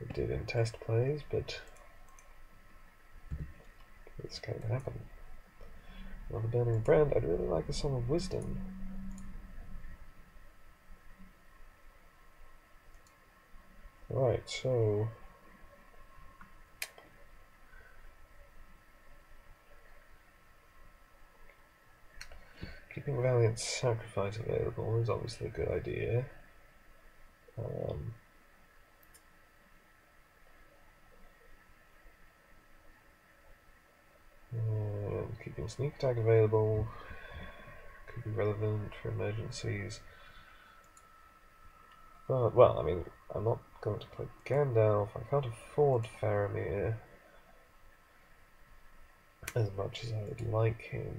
it did in test plays, but this can happen. Another Burning Brand. I'd really like a Song of Wisdom. Right, so keeping Valiant Sacrifice available is obviously a good idea. Keeping Sneak Attack available could be relevant for emergencies. But, well, I mean, I'm not going to play Gandalf. I can't afford Faramir as much as I would like him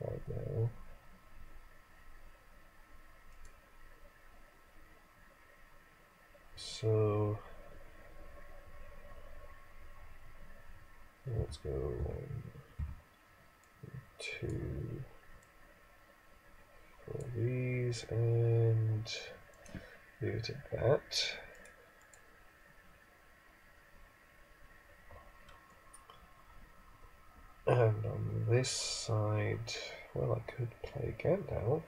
right now. So let's go 1, 2 for these and leave it at that. And on this side, well, I could play Gandalf.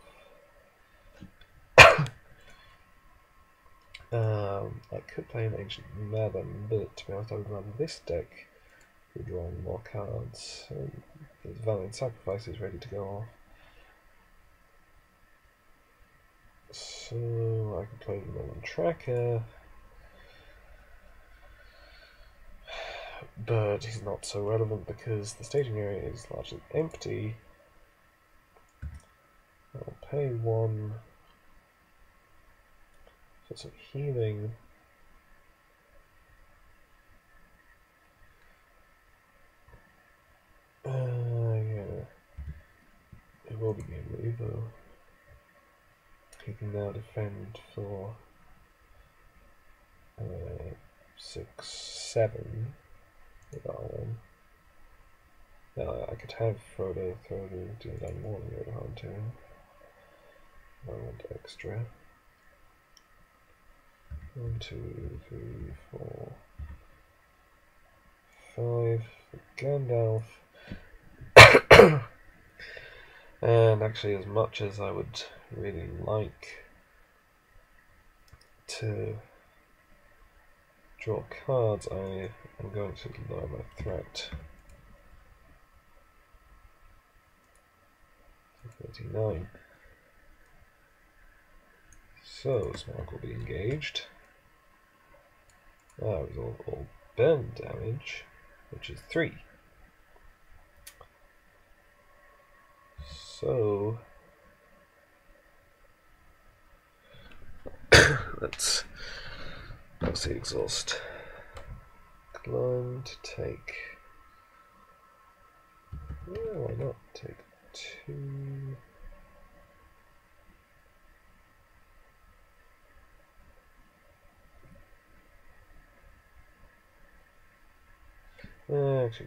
I could play an Ancient Madam, but to be honest I would run this deck, be drawing more cards, and the Valiant Sacrifice is ready to go off. So I could play the Melon Tracker, but he's not so relevant because the staging area is largely empty. I'll pay 1. For some healing. Yeah. It will be Gimli though. He can now defend for 6, 7 with Arwen. Now I could have Frodo throw the Deodine Warning over harm to him. I want extra. 1, 2, 3, 4, 5 for Gandalf. And actually, as much as I would really like to draw cards, I am going to deny my threat. 39. So Smaug will be engaged. That was all burn damage, which is 3. So let's obviously exhaust Gloin to take. Oh, why not take 2? Actually,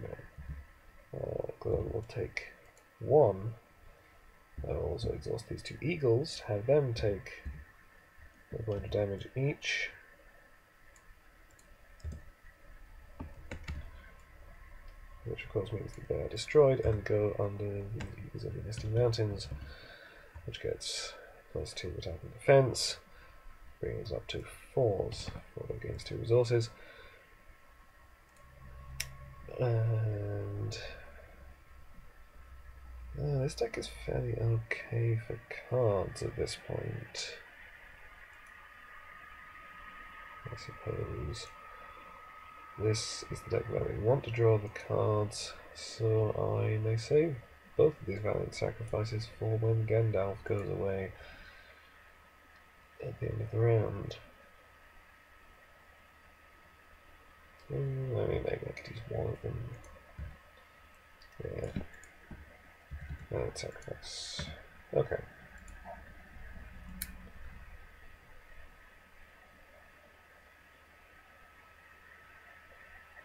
no. Gloin will take 1. I will also exhaust these 2 eagles, have them take a point of damage each. which of course means that they are destroyed and go under the Eagles of the Misty Mountains, which gets +2 attack and defense, bringing us up to 4s. Frodo gains 2 resources. And this deck is fairly okay for cards at this point, I suppose. This is the deck that we want to draw the cards, so I may save both of these valiant sacrifices for when Gandalf goes away at the end of the round. I mean, maybe I could use one of them. Yeah. Valiant sacrifice. Okay.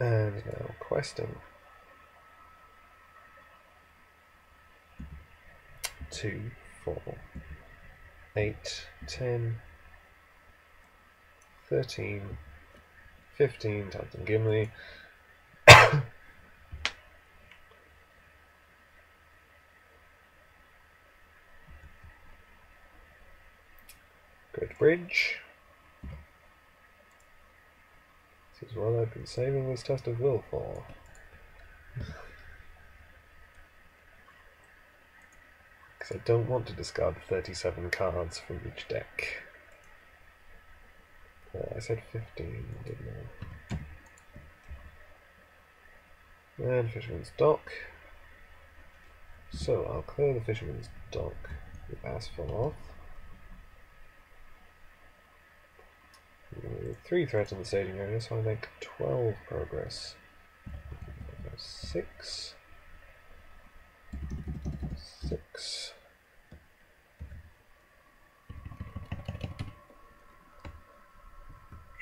And now questing two, 4, 8, 10, 13, 15, typed in Gimli. Great Bridge. Is what I've been saving this Test of Will for. Because I don't want to discard 37 cards from each deck. I said 15, didn't I? And Fisherman's Dock. So I'll clear the Fisherman's Dock with Asfaloth. 3 threats in the staging area, so I make 12 progress. 6, 6.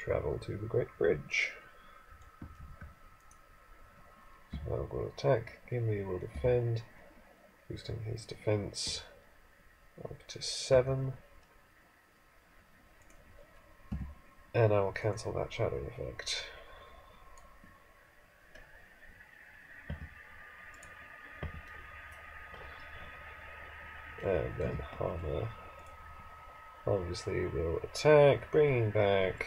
Travel to the Great Bridge. So I'll go attack. Gimli will defend, boosting his defense up to 7. And I will cancel that shadow effect. And then Harmer obviously will attack, bringing back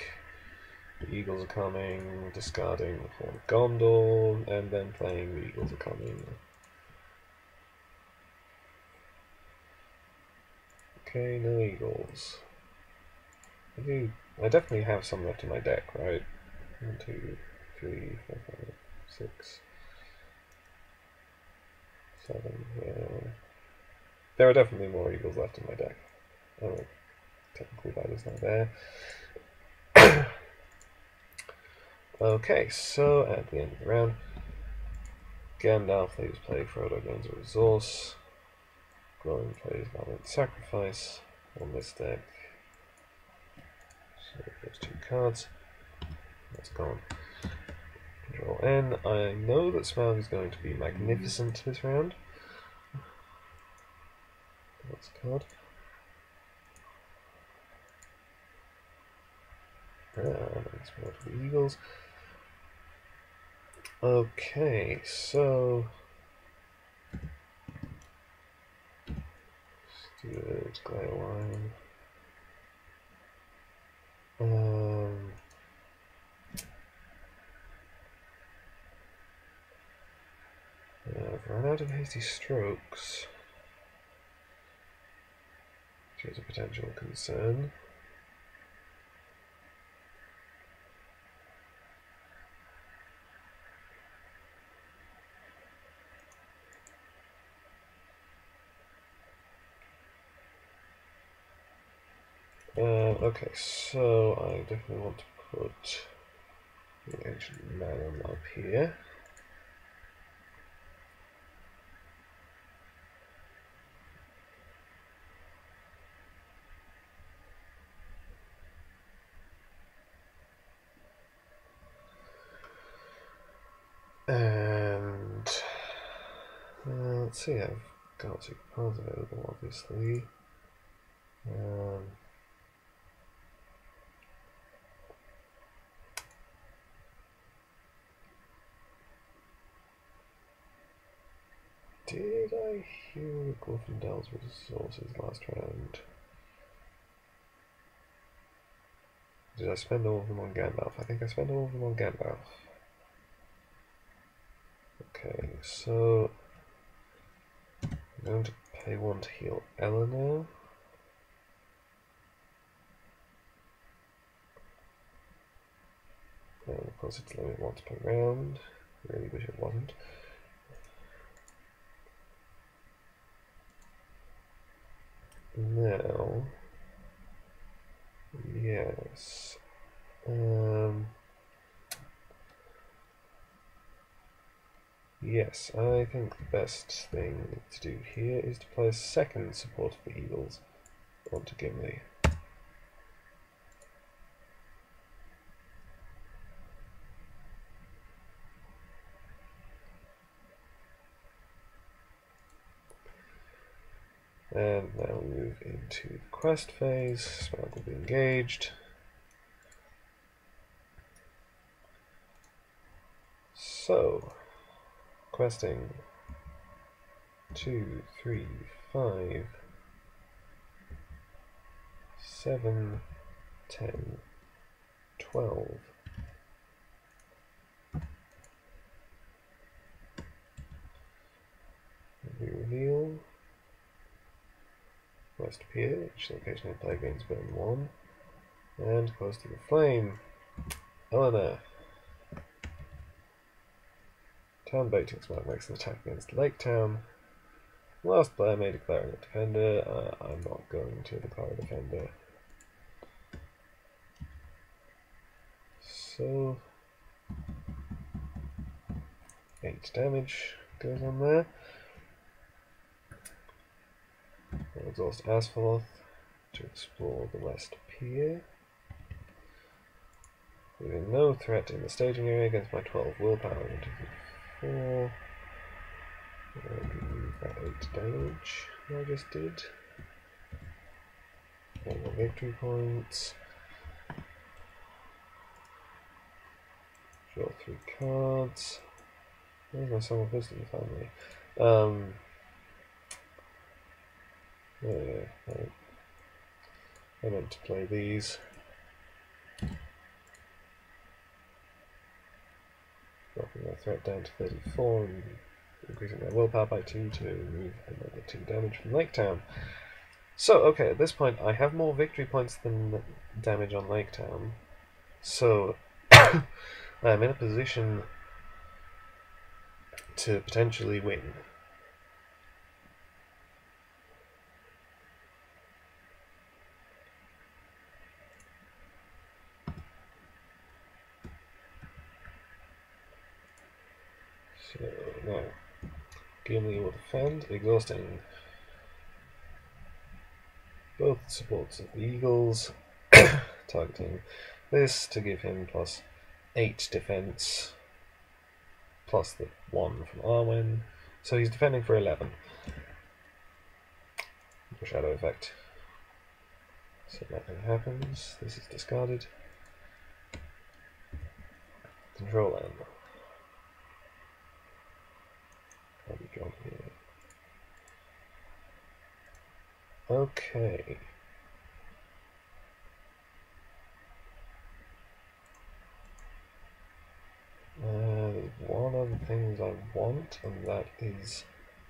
the Eagles Are Coming, discarding the Fall of Gondor, and then playing the Eagles Are Coming. Okay, no Eagles. I definitely have some left in my deck, right? 1, 2, 3, 4, 5, 6, 7, yeah. There are definitely more Eagles left in my deck. Oh, technically that is not there. Okay, so at the end of the round, Gandalf leaves play, Frodo gains a resource, Gloin plays Valiant Sacrifice on this deck. So those 2 cards, that's gone. Control N. I know that Smaug is going to be magnificent this round. That's a card. That's more to the Eagles. Okay, so Steward, Gloin. I've run out of Hasty Strokes, which is a potential concern. Okay, so I definitely want to put the Ancient Manon up here. And let's see, I've got 2 cards available, obviously. Did I hear Glorfindel's resources last round? Did I spend all of them on Gandalf? I think I spent all of them on Gandalf. Okay, so I'm going to pay one to heal Eleanor. And of course it's limit once per round. Really wish it wasn't. Now, yes, yes, I think the best thing to do here is to play a second Support of the Eagles onto Gimli. And now we move into the quest phase. Smaug will be engaged. So, questing 2, 3, 5, 7, 10, 12. We reveal. Quest appear, each location I play gains burn 1, and close to the flame, Eleanor. Town baiting Smaug makes an attack against Lake Town. Last player may declare a defender. I'm not going to declare a defender. So, 8 damage goes on there. We'll exhaust Asfaloth to explore the West Pier. Leaving no threat in the staging area against my 12 willpower. Into 4. And remove that 8 damage I just did. 4 more victory points. Draw 3 cards. Where's my Song of Wisdom finally? I meant to play these. Dropping my threat down to 34 and increasing my willpower by 2 to remove another 2 damage from Lake Town. So, okay, at this point I have more victory points than damage on Lake Town. So, I'm in a position to potentially win. So now, Gimli will defend, exhausting both supports of the Eagles, targeting this to give him plus 8 defense, plus the 1 from Arwen, so he's defending for 11. No shadow effect. So nothing happens, this is discarded. Control M. Job here. Okay. One of the things I want, and that is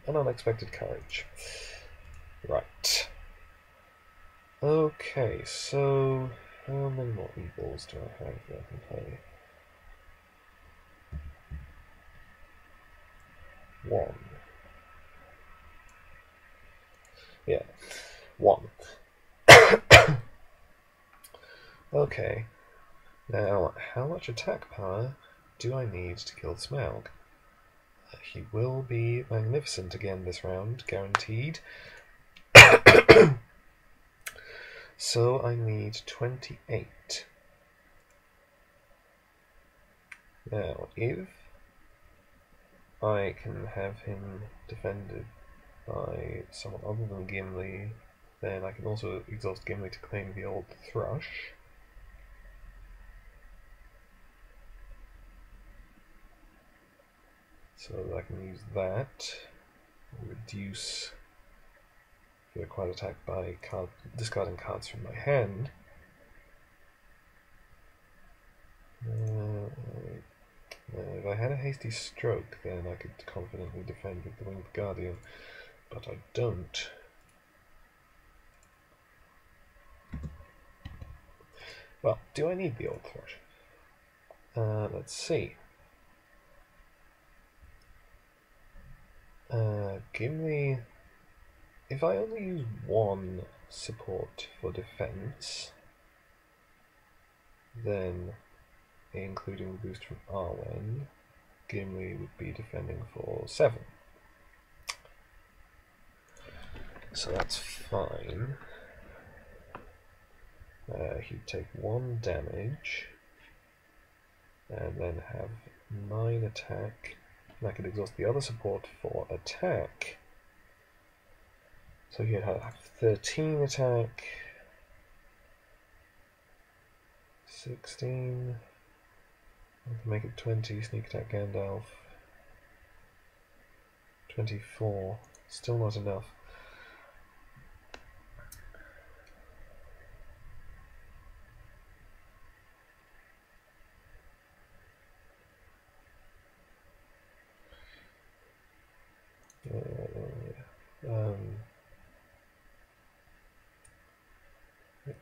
an unexpected courage. Right. Okay, so how many more eagles do I have that I can play? 1. Yeah, 1. Okay, now how much attack power do I need to kill Smaug? He will be magnificent again this round, guaranteed. So I need 28. Now, if I can have him defended by someone other than Gimli, then I can also exhaust Gimli to claim the Old Thrush. So I can use that. reduce your card attack by discarding cards from my hand. If I had a hasty stroke, then I could confidently defend with the Winged Guardian, but I don't. Well, do I need the Old Thrush? Let's see. Gimli, if I only use one support for defense, then including the boost from Arwen, Gimli would be defending for 7. So that's fine. He'd take 1 damage and then have 9 attack, and I could exhaust the other support for attack. So he'd have 13 attack, 16, I can make it 20, sneak attack Gandalf, 24, still not enough. Yeah.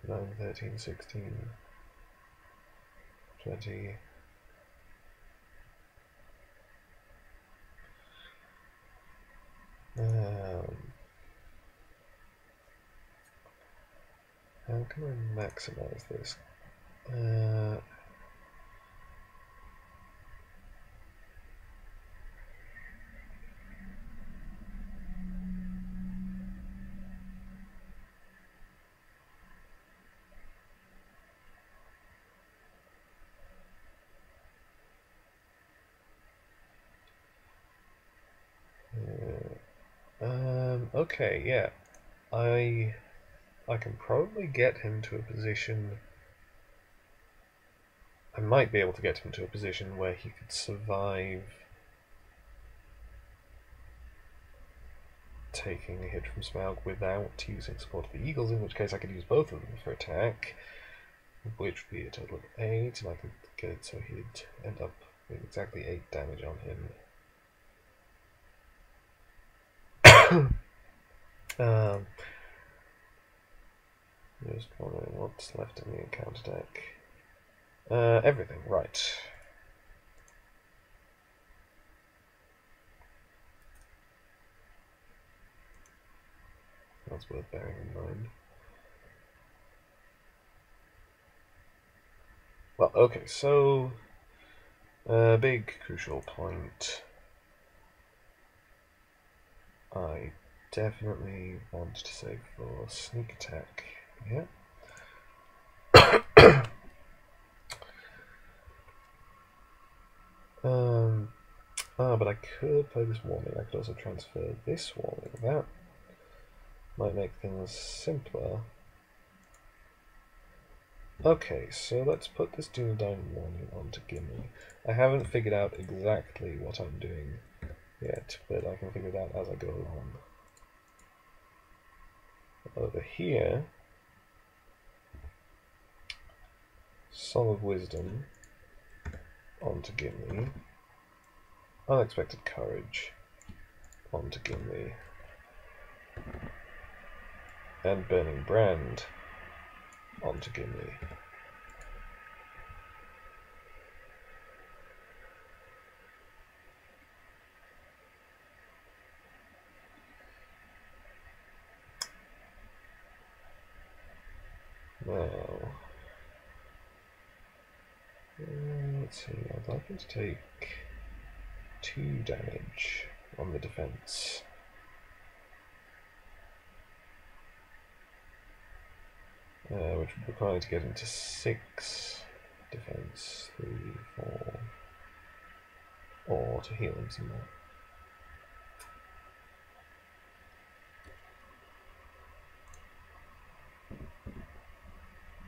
9, 13, 16, 20. How can I maximize this? Okay, yeah, I can probably get him to a position. I might be able to get him to a position where he could survive taking a hit from Smaug without using Support of the Eagles, in which case I could use both of them for attack, which would be a total of 8, and I could get it so he'd end up with exactly 8 damage on him. Just wondering what's left in the encounter deck. Everything, right. That's worth bearing in mind. Well, okay, so big crucial point. I definitely want to save for sneak attack. Yeah. But I could play this warning. I could also transfer this warning. That might make things simpler. Okay, so let's put this Dunedain warning onto Gimli. I haven't figured out exactly what I'm doing yet, but I can figure it out as I go along. Over here, Song of Wisdom onto Gimli, Unexpected Courage onto Gimli, and Burning Brand onto Gimli. Now, let's see, I'd like him to take 2 damage on the defense. Which would require to get into 6 defense, 3, 4, or to heal him some more.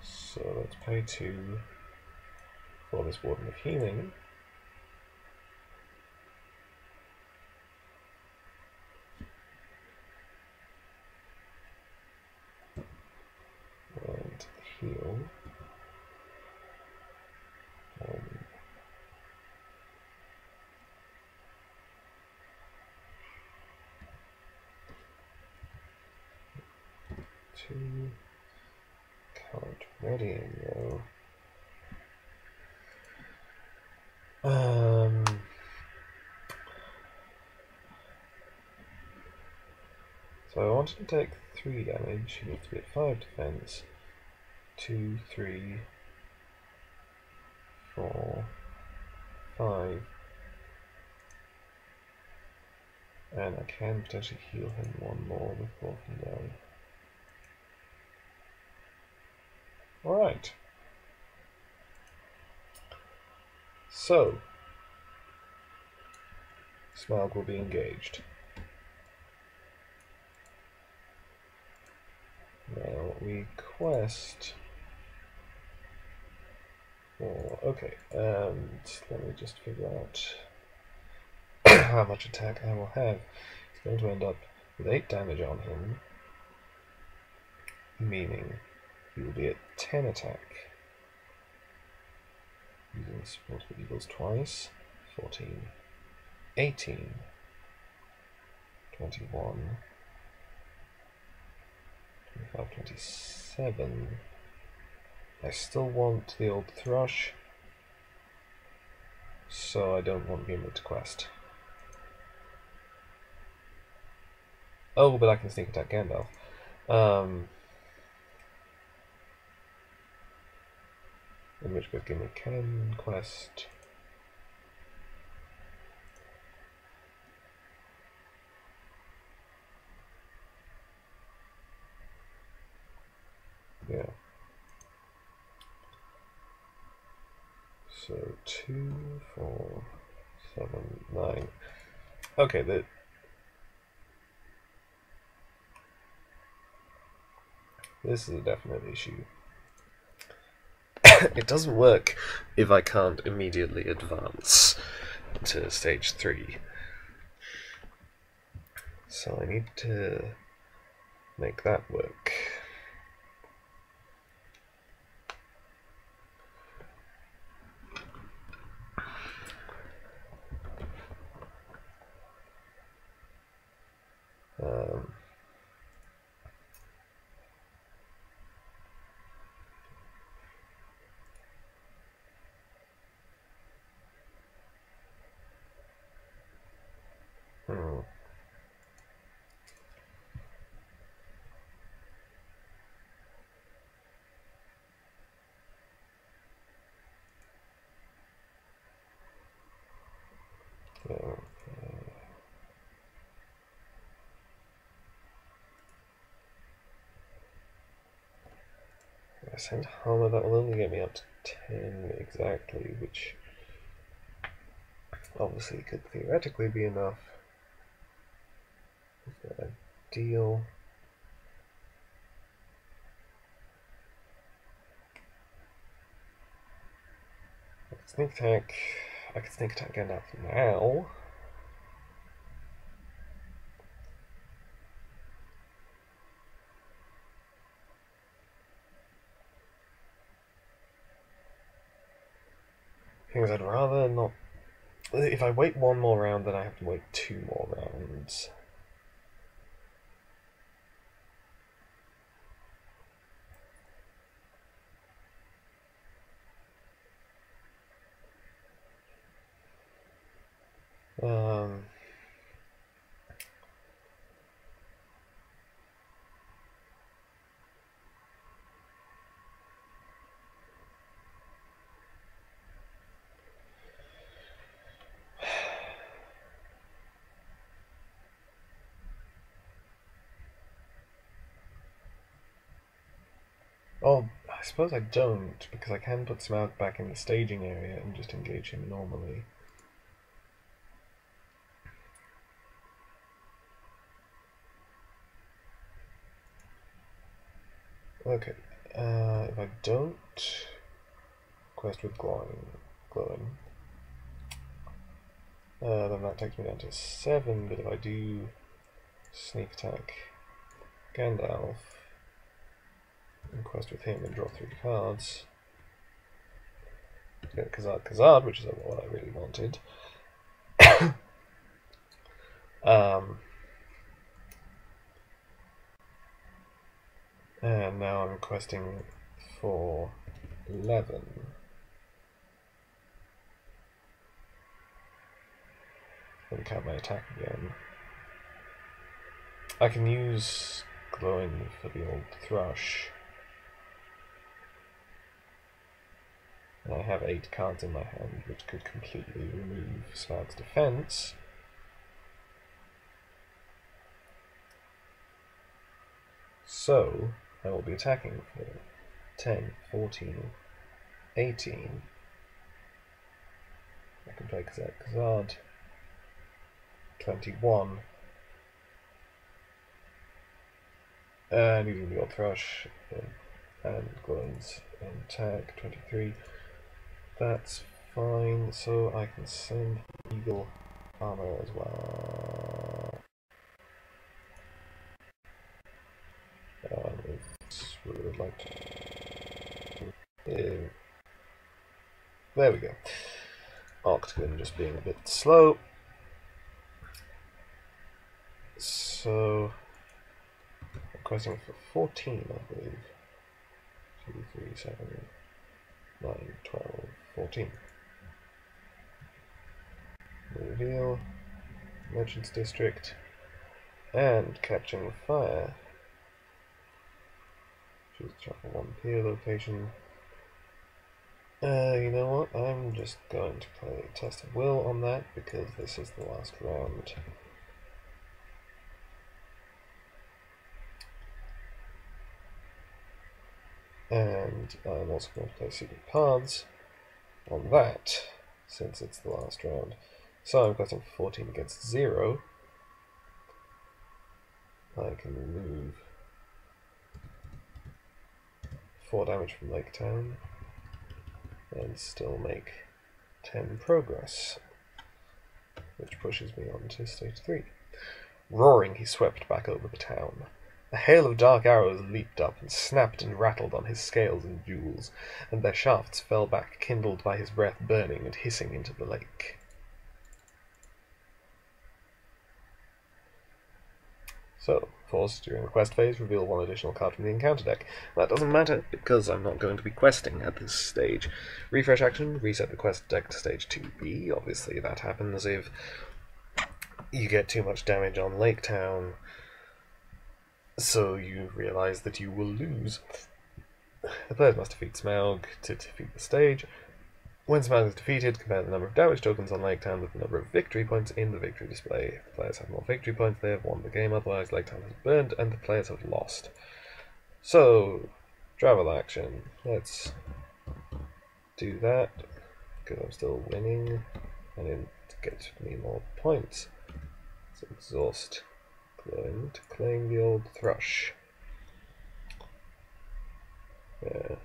So let's pay 2 for this Warden of Healing. two. Can't ready though. So I want to take 3 damage, he needs to be at 5 defense. 2, 3, 4, 5. And I can potentially heal him one more with Glorfindel. Alright. So, Smaug will be engaged. Now we quest for, okay, let me just figure out how much attack I will have. It's going to end up with 8 damage on him, meaning he will be at 10 attack. Using Support of the Eagles twice, 14, 18, 21, 25, 27. I still want the Old Thrush, so I don't want Gimli to quest. Oh, but I can sneak attack Gandalf. In which case Gimli can quest. Yeah. So 2, 4, 7, 9. Okay, the this is a definite issue. It doesn't work if I can't immediately advance to stage 3. So I need to make that work. Send Harmer, that will only get me up to 10 exactly, which obviously could theoretically be enough. It's not ideal. I can sneak attack. I can sneak attack Gandalf now. Things I'd rather not. If I wait one more round, then I have to wait 2 more rounds. Oh, I suppose I don't, because I can put Smaug back in the staging area and just engage him normally. Okay, if I don't quest with Gloin, then that takes me down to 7, but if I do sneak attack Gandalf, and quest with him and draw 3 cards. Get Khazad-Khazad, which is what I really wanted. And now I'm questing for 11. Link up my attack again. I can use Gloin for the Old Thrush. And I have 8 cards in my hand, which could completely remove Smaug's defense. So, I will be attacking for 10, 14, 18. I can play Khazad-Khazad. 21. And using the Old Thrush and Gloin's tag, 23. That's fine, so I can send Eagle armor as well. We would like to... there we go. Octagon just being a bit slow. So, I'm questing for 14, I believe. 2, 3, 7, 9, 12, 14. Reveal, Merchant's District, and Catching Fire. Choose to travel one peer location. You know what? I'm just going to play Test of Will on that because this is the last round. And I'm also going to play Secret Paths on that since it's the last round. So I'm getting 14 against 0. I can remove 4 damage from Lake Town and still make 10 progress, which pushes me on to stage 3. Roaring, he swept back over the town. A hail of dark arrows leaped up and snapped and rattled on his scales and jewels, and their shafts fell back, kindled by his breath, burning and hissing into the lake. So, pause during the quest phase, reveal 1 additional card from the encounter deck. That doesn't matter, because I'm not going to be questing at this stage. Refresh action, reset the quest deck to stage 2B. Obviously that happens if you get too much damage on Lake Town, so you realise that you will lose. The players must defeat Smaug to defeat the stage. When Smaug is defeated, compare the number of damage tokens on Lake Town with the number of victory points in the victory display. If the players have more victory points, they have won the game, otherwise Lake Town has burned and the players have lost. So, travel action. Let's do that, because I'm still winning, and it gets me more points. Let's exhaust Gloin to claim the Old Thrush. Yeah.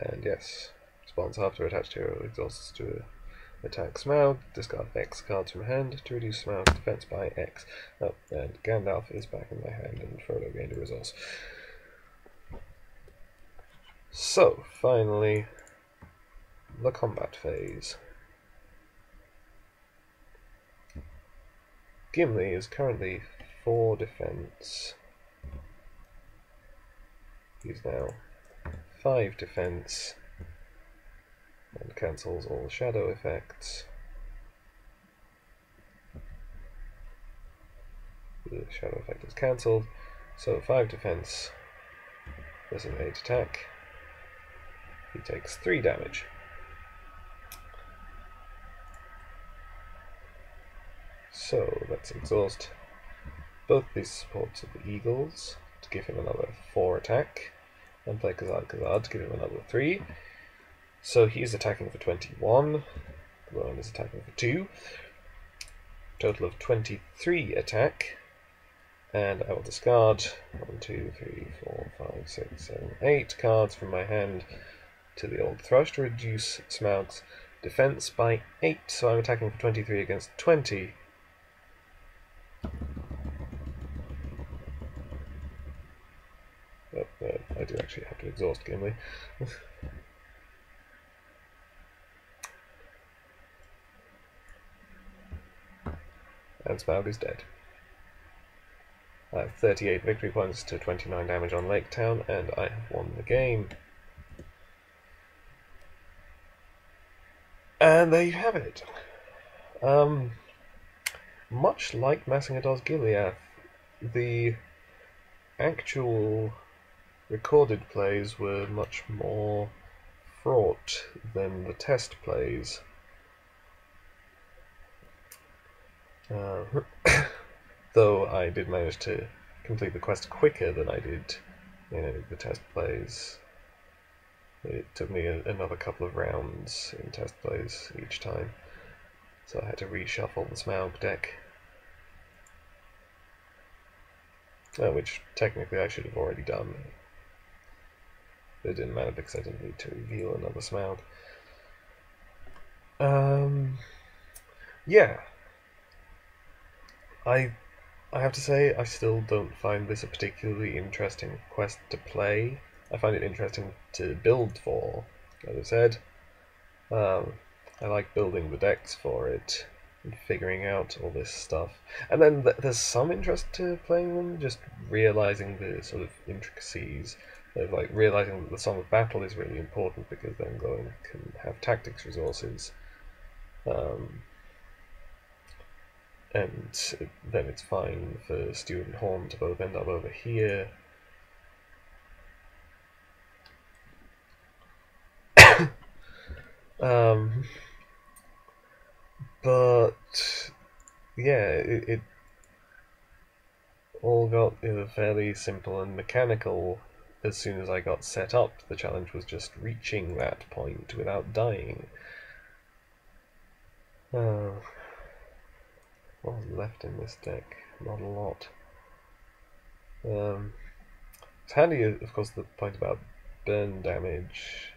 And yes, responds after attached hero exhausts to attack Smaug, discard X cards from hand to reduce Smaug's defense by X. Oh, and Gandalf is back in my hand and Frodo gained a resource. So, finally, the combat phase. Gimli is currently 4 defense. He's now 5 defense and cancels all the shadow effects. The shadow effect is cancelled, so 5 defense plus an 8 attack. He takes 3 damage. So let's exhaust both these supports of the Eagles to give him another 4 attack. And play Khazad-Khazad to give him another 3. So he's attacking for 21. Gloin is attacking for 2. Total of 23 attack. And I will discard 1, 2, 3, 4, 5, 6, 7, 8 cards from my hand to the Old Thrush to reduce Smaug's defense by 8. So I'm attacking for 23 against 20. I do actually have to exhaust Gimli. And Smaug is dead. I have 38 victory points to 29 damage on Lake Town, and I have won the game. And there you have it. Much like Massinger Does Gileath, the actual recorded plays were much more fraught than the test plays. Though I did manage to complete the quest quicker than I did in the test plays. It took me another couple of rounds in test plays each time, so I had to reshuffle the Smaug deck. Which technically I should have already done. But it didn't matter because I didn't need to reveal another Smaug. Yeah. I have to say, I still don't find this a particularly interesting quest to play. I find it interesting to build for, as I said. I like building the decks for it and figuring out all this stuff. And then there's some interest to playing them, just realizing the sort of intricacies of, like, realizing that the Song of Battle is really important because then Gloin can have tactics resources. And then it's fine for Steward and Horn to both end up over here. But yeah, it all got fairly simple and mechanical as soon as I got set up. The challenge was just reaching that point without dying. What was left in this deck? Not a lot. It's handy, of course, the point about burn damage,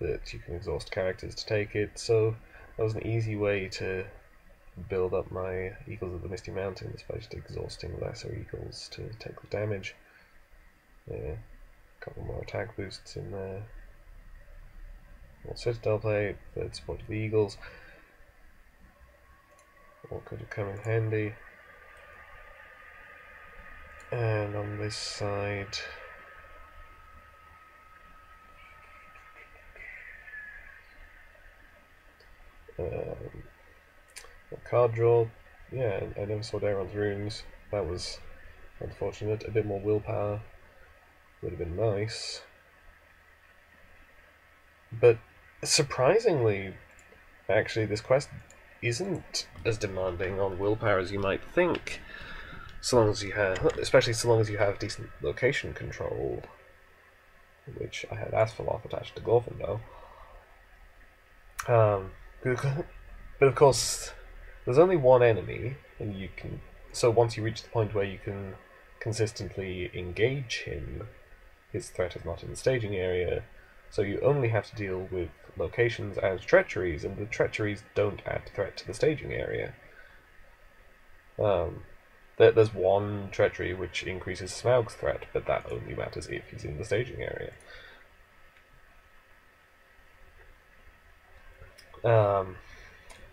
that you can exhaust characters to take it, so that was an easy way to build up my Eagles of the Misty Mountains by just exhausting lesser eagles to take the damage. Yeah, a couple more attack boosts in there. More Citadel Plate, third Support of the Eagles. All could have come in handy. And on this side, card draw. Yeah, I never saw Daron's runes. That was unfortunate. A bit more willpower would have been nice. But surprisingly, actually, this quest isn't as demanding on willpower as you might think, so long as you have, especially so long as you have decent location control, which I had Asfaloth attached to Glorfindel. But of course, there's only one enemy, and you can. So once you reach the point where you can consistently engage him, his threat is not in the staging area. So you only have to deal with locations and treacheries, and the treacheries don't add threat to the staging area. There's one treachery which increases Smaug's threat, but that only matters if he's in the staging area.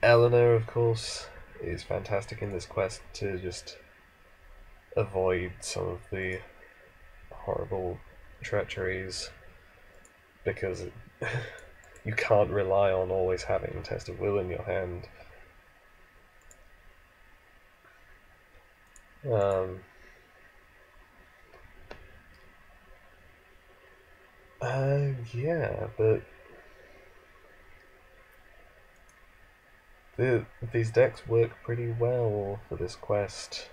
Eleanor, of course, is fantastic in this quest to just avoid some of the horrible treacheries, because you can't rely on always having a Test of Will in your hand. Yeah, but these decks work pretty well for this quest.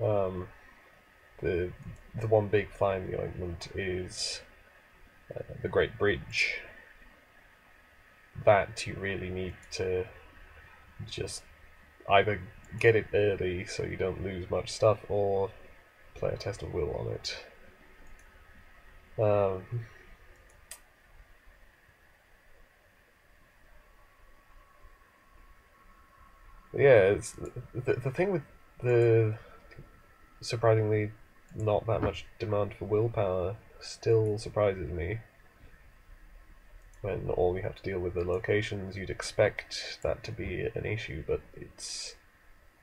The one big fly in the ointment is the Great Bridge. That you really need to just either get it early so you don't lose much stuff, or play a Test of Will on it. Yeah, it's the thing with the surprisingly not that much demand for willpower still surprises me. When all you have to deal with are locations, you'd expect that to be an issue, but it's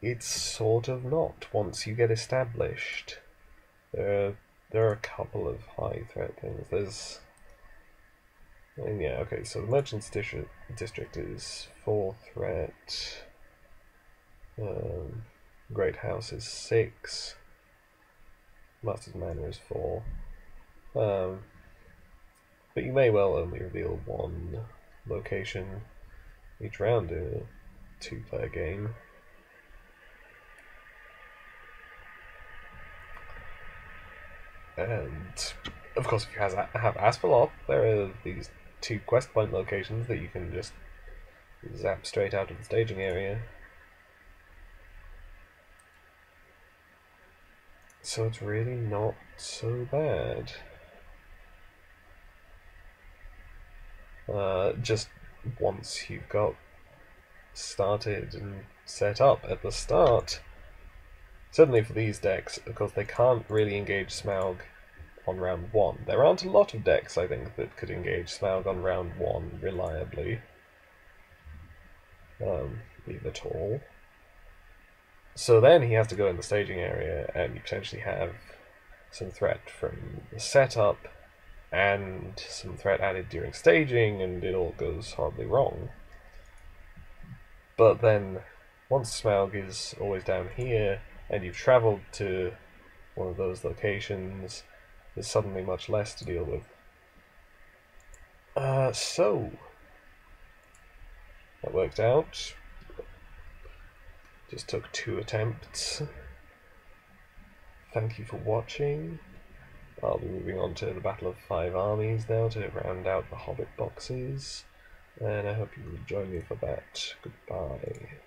It's sort of not once you get established. There are a couple of high threat things. There's... yeah, okay, so the Merchant's District is 4 threat. Great House is 6. Master's Manor is 4. But you may well only reveal one location each round in a 2-player game. And, of course, if you have Asfaloth, there are these 2 quest point locations that you can just zap straight out of the staging area. So it's really not so bad. Just once you've got started and set up at the start, certainly for these decks, of course, they can't really engage Smaug on round 1. There aren't a lot of decks, I think, that could engage Smaug on round 1 reliably, if at all. So then he has to go in the staging area, and you potentially have some threat from the setup, and some threat added during staging, and it all goes horribly wrong. But then, once Smaug is always down here, and you've travelled to one of those locations, there's suddenly much less to deal with. So... that worked out. Just took 2 attempts. Thank you for watching. I'll be moving on to the Battle of 5 Armies now to round out the Hobbit boxes, and I hope you will join me for that. Goodbye.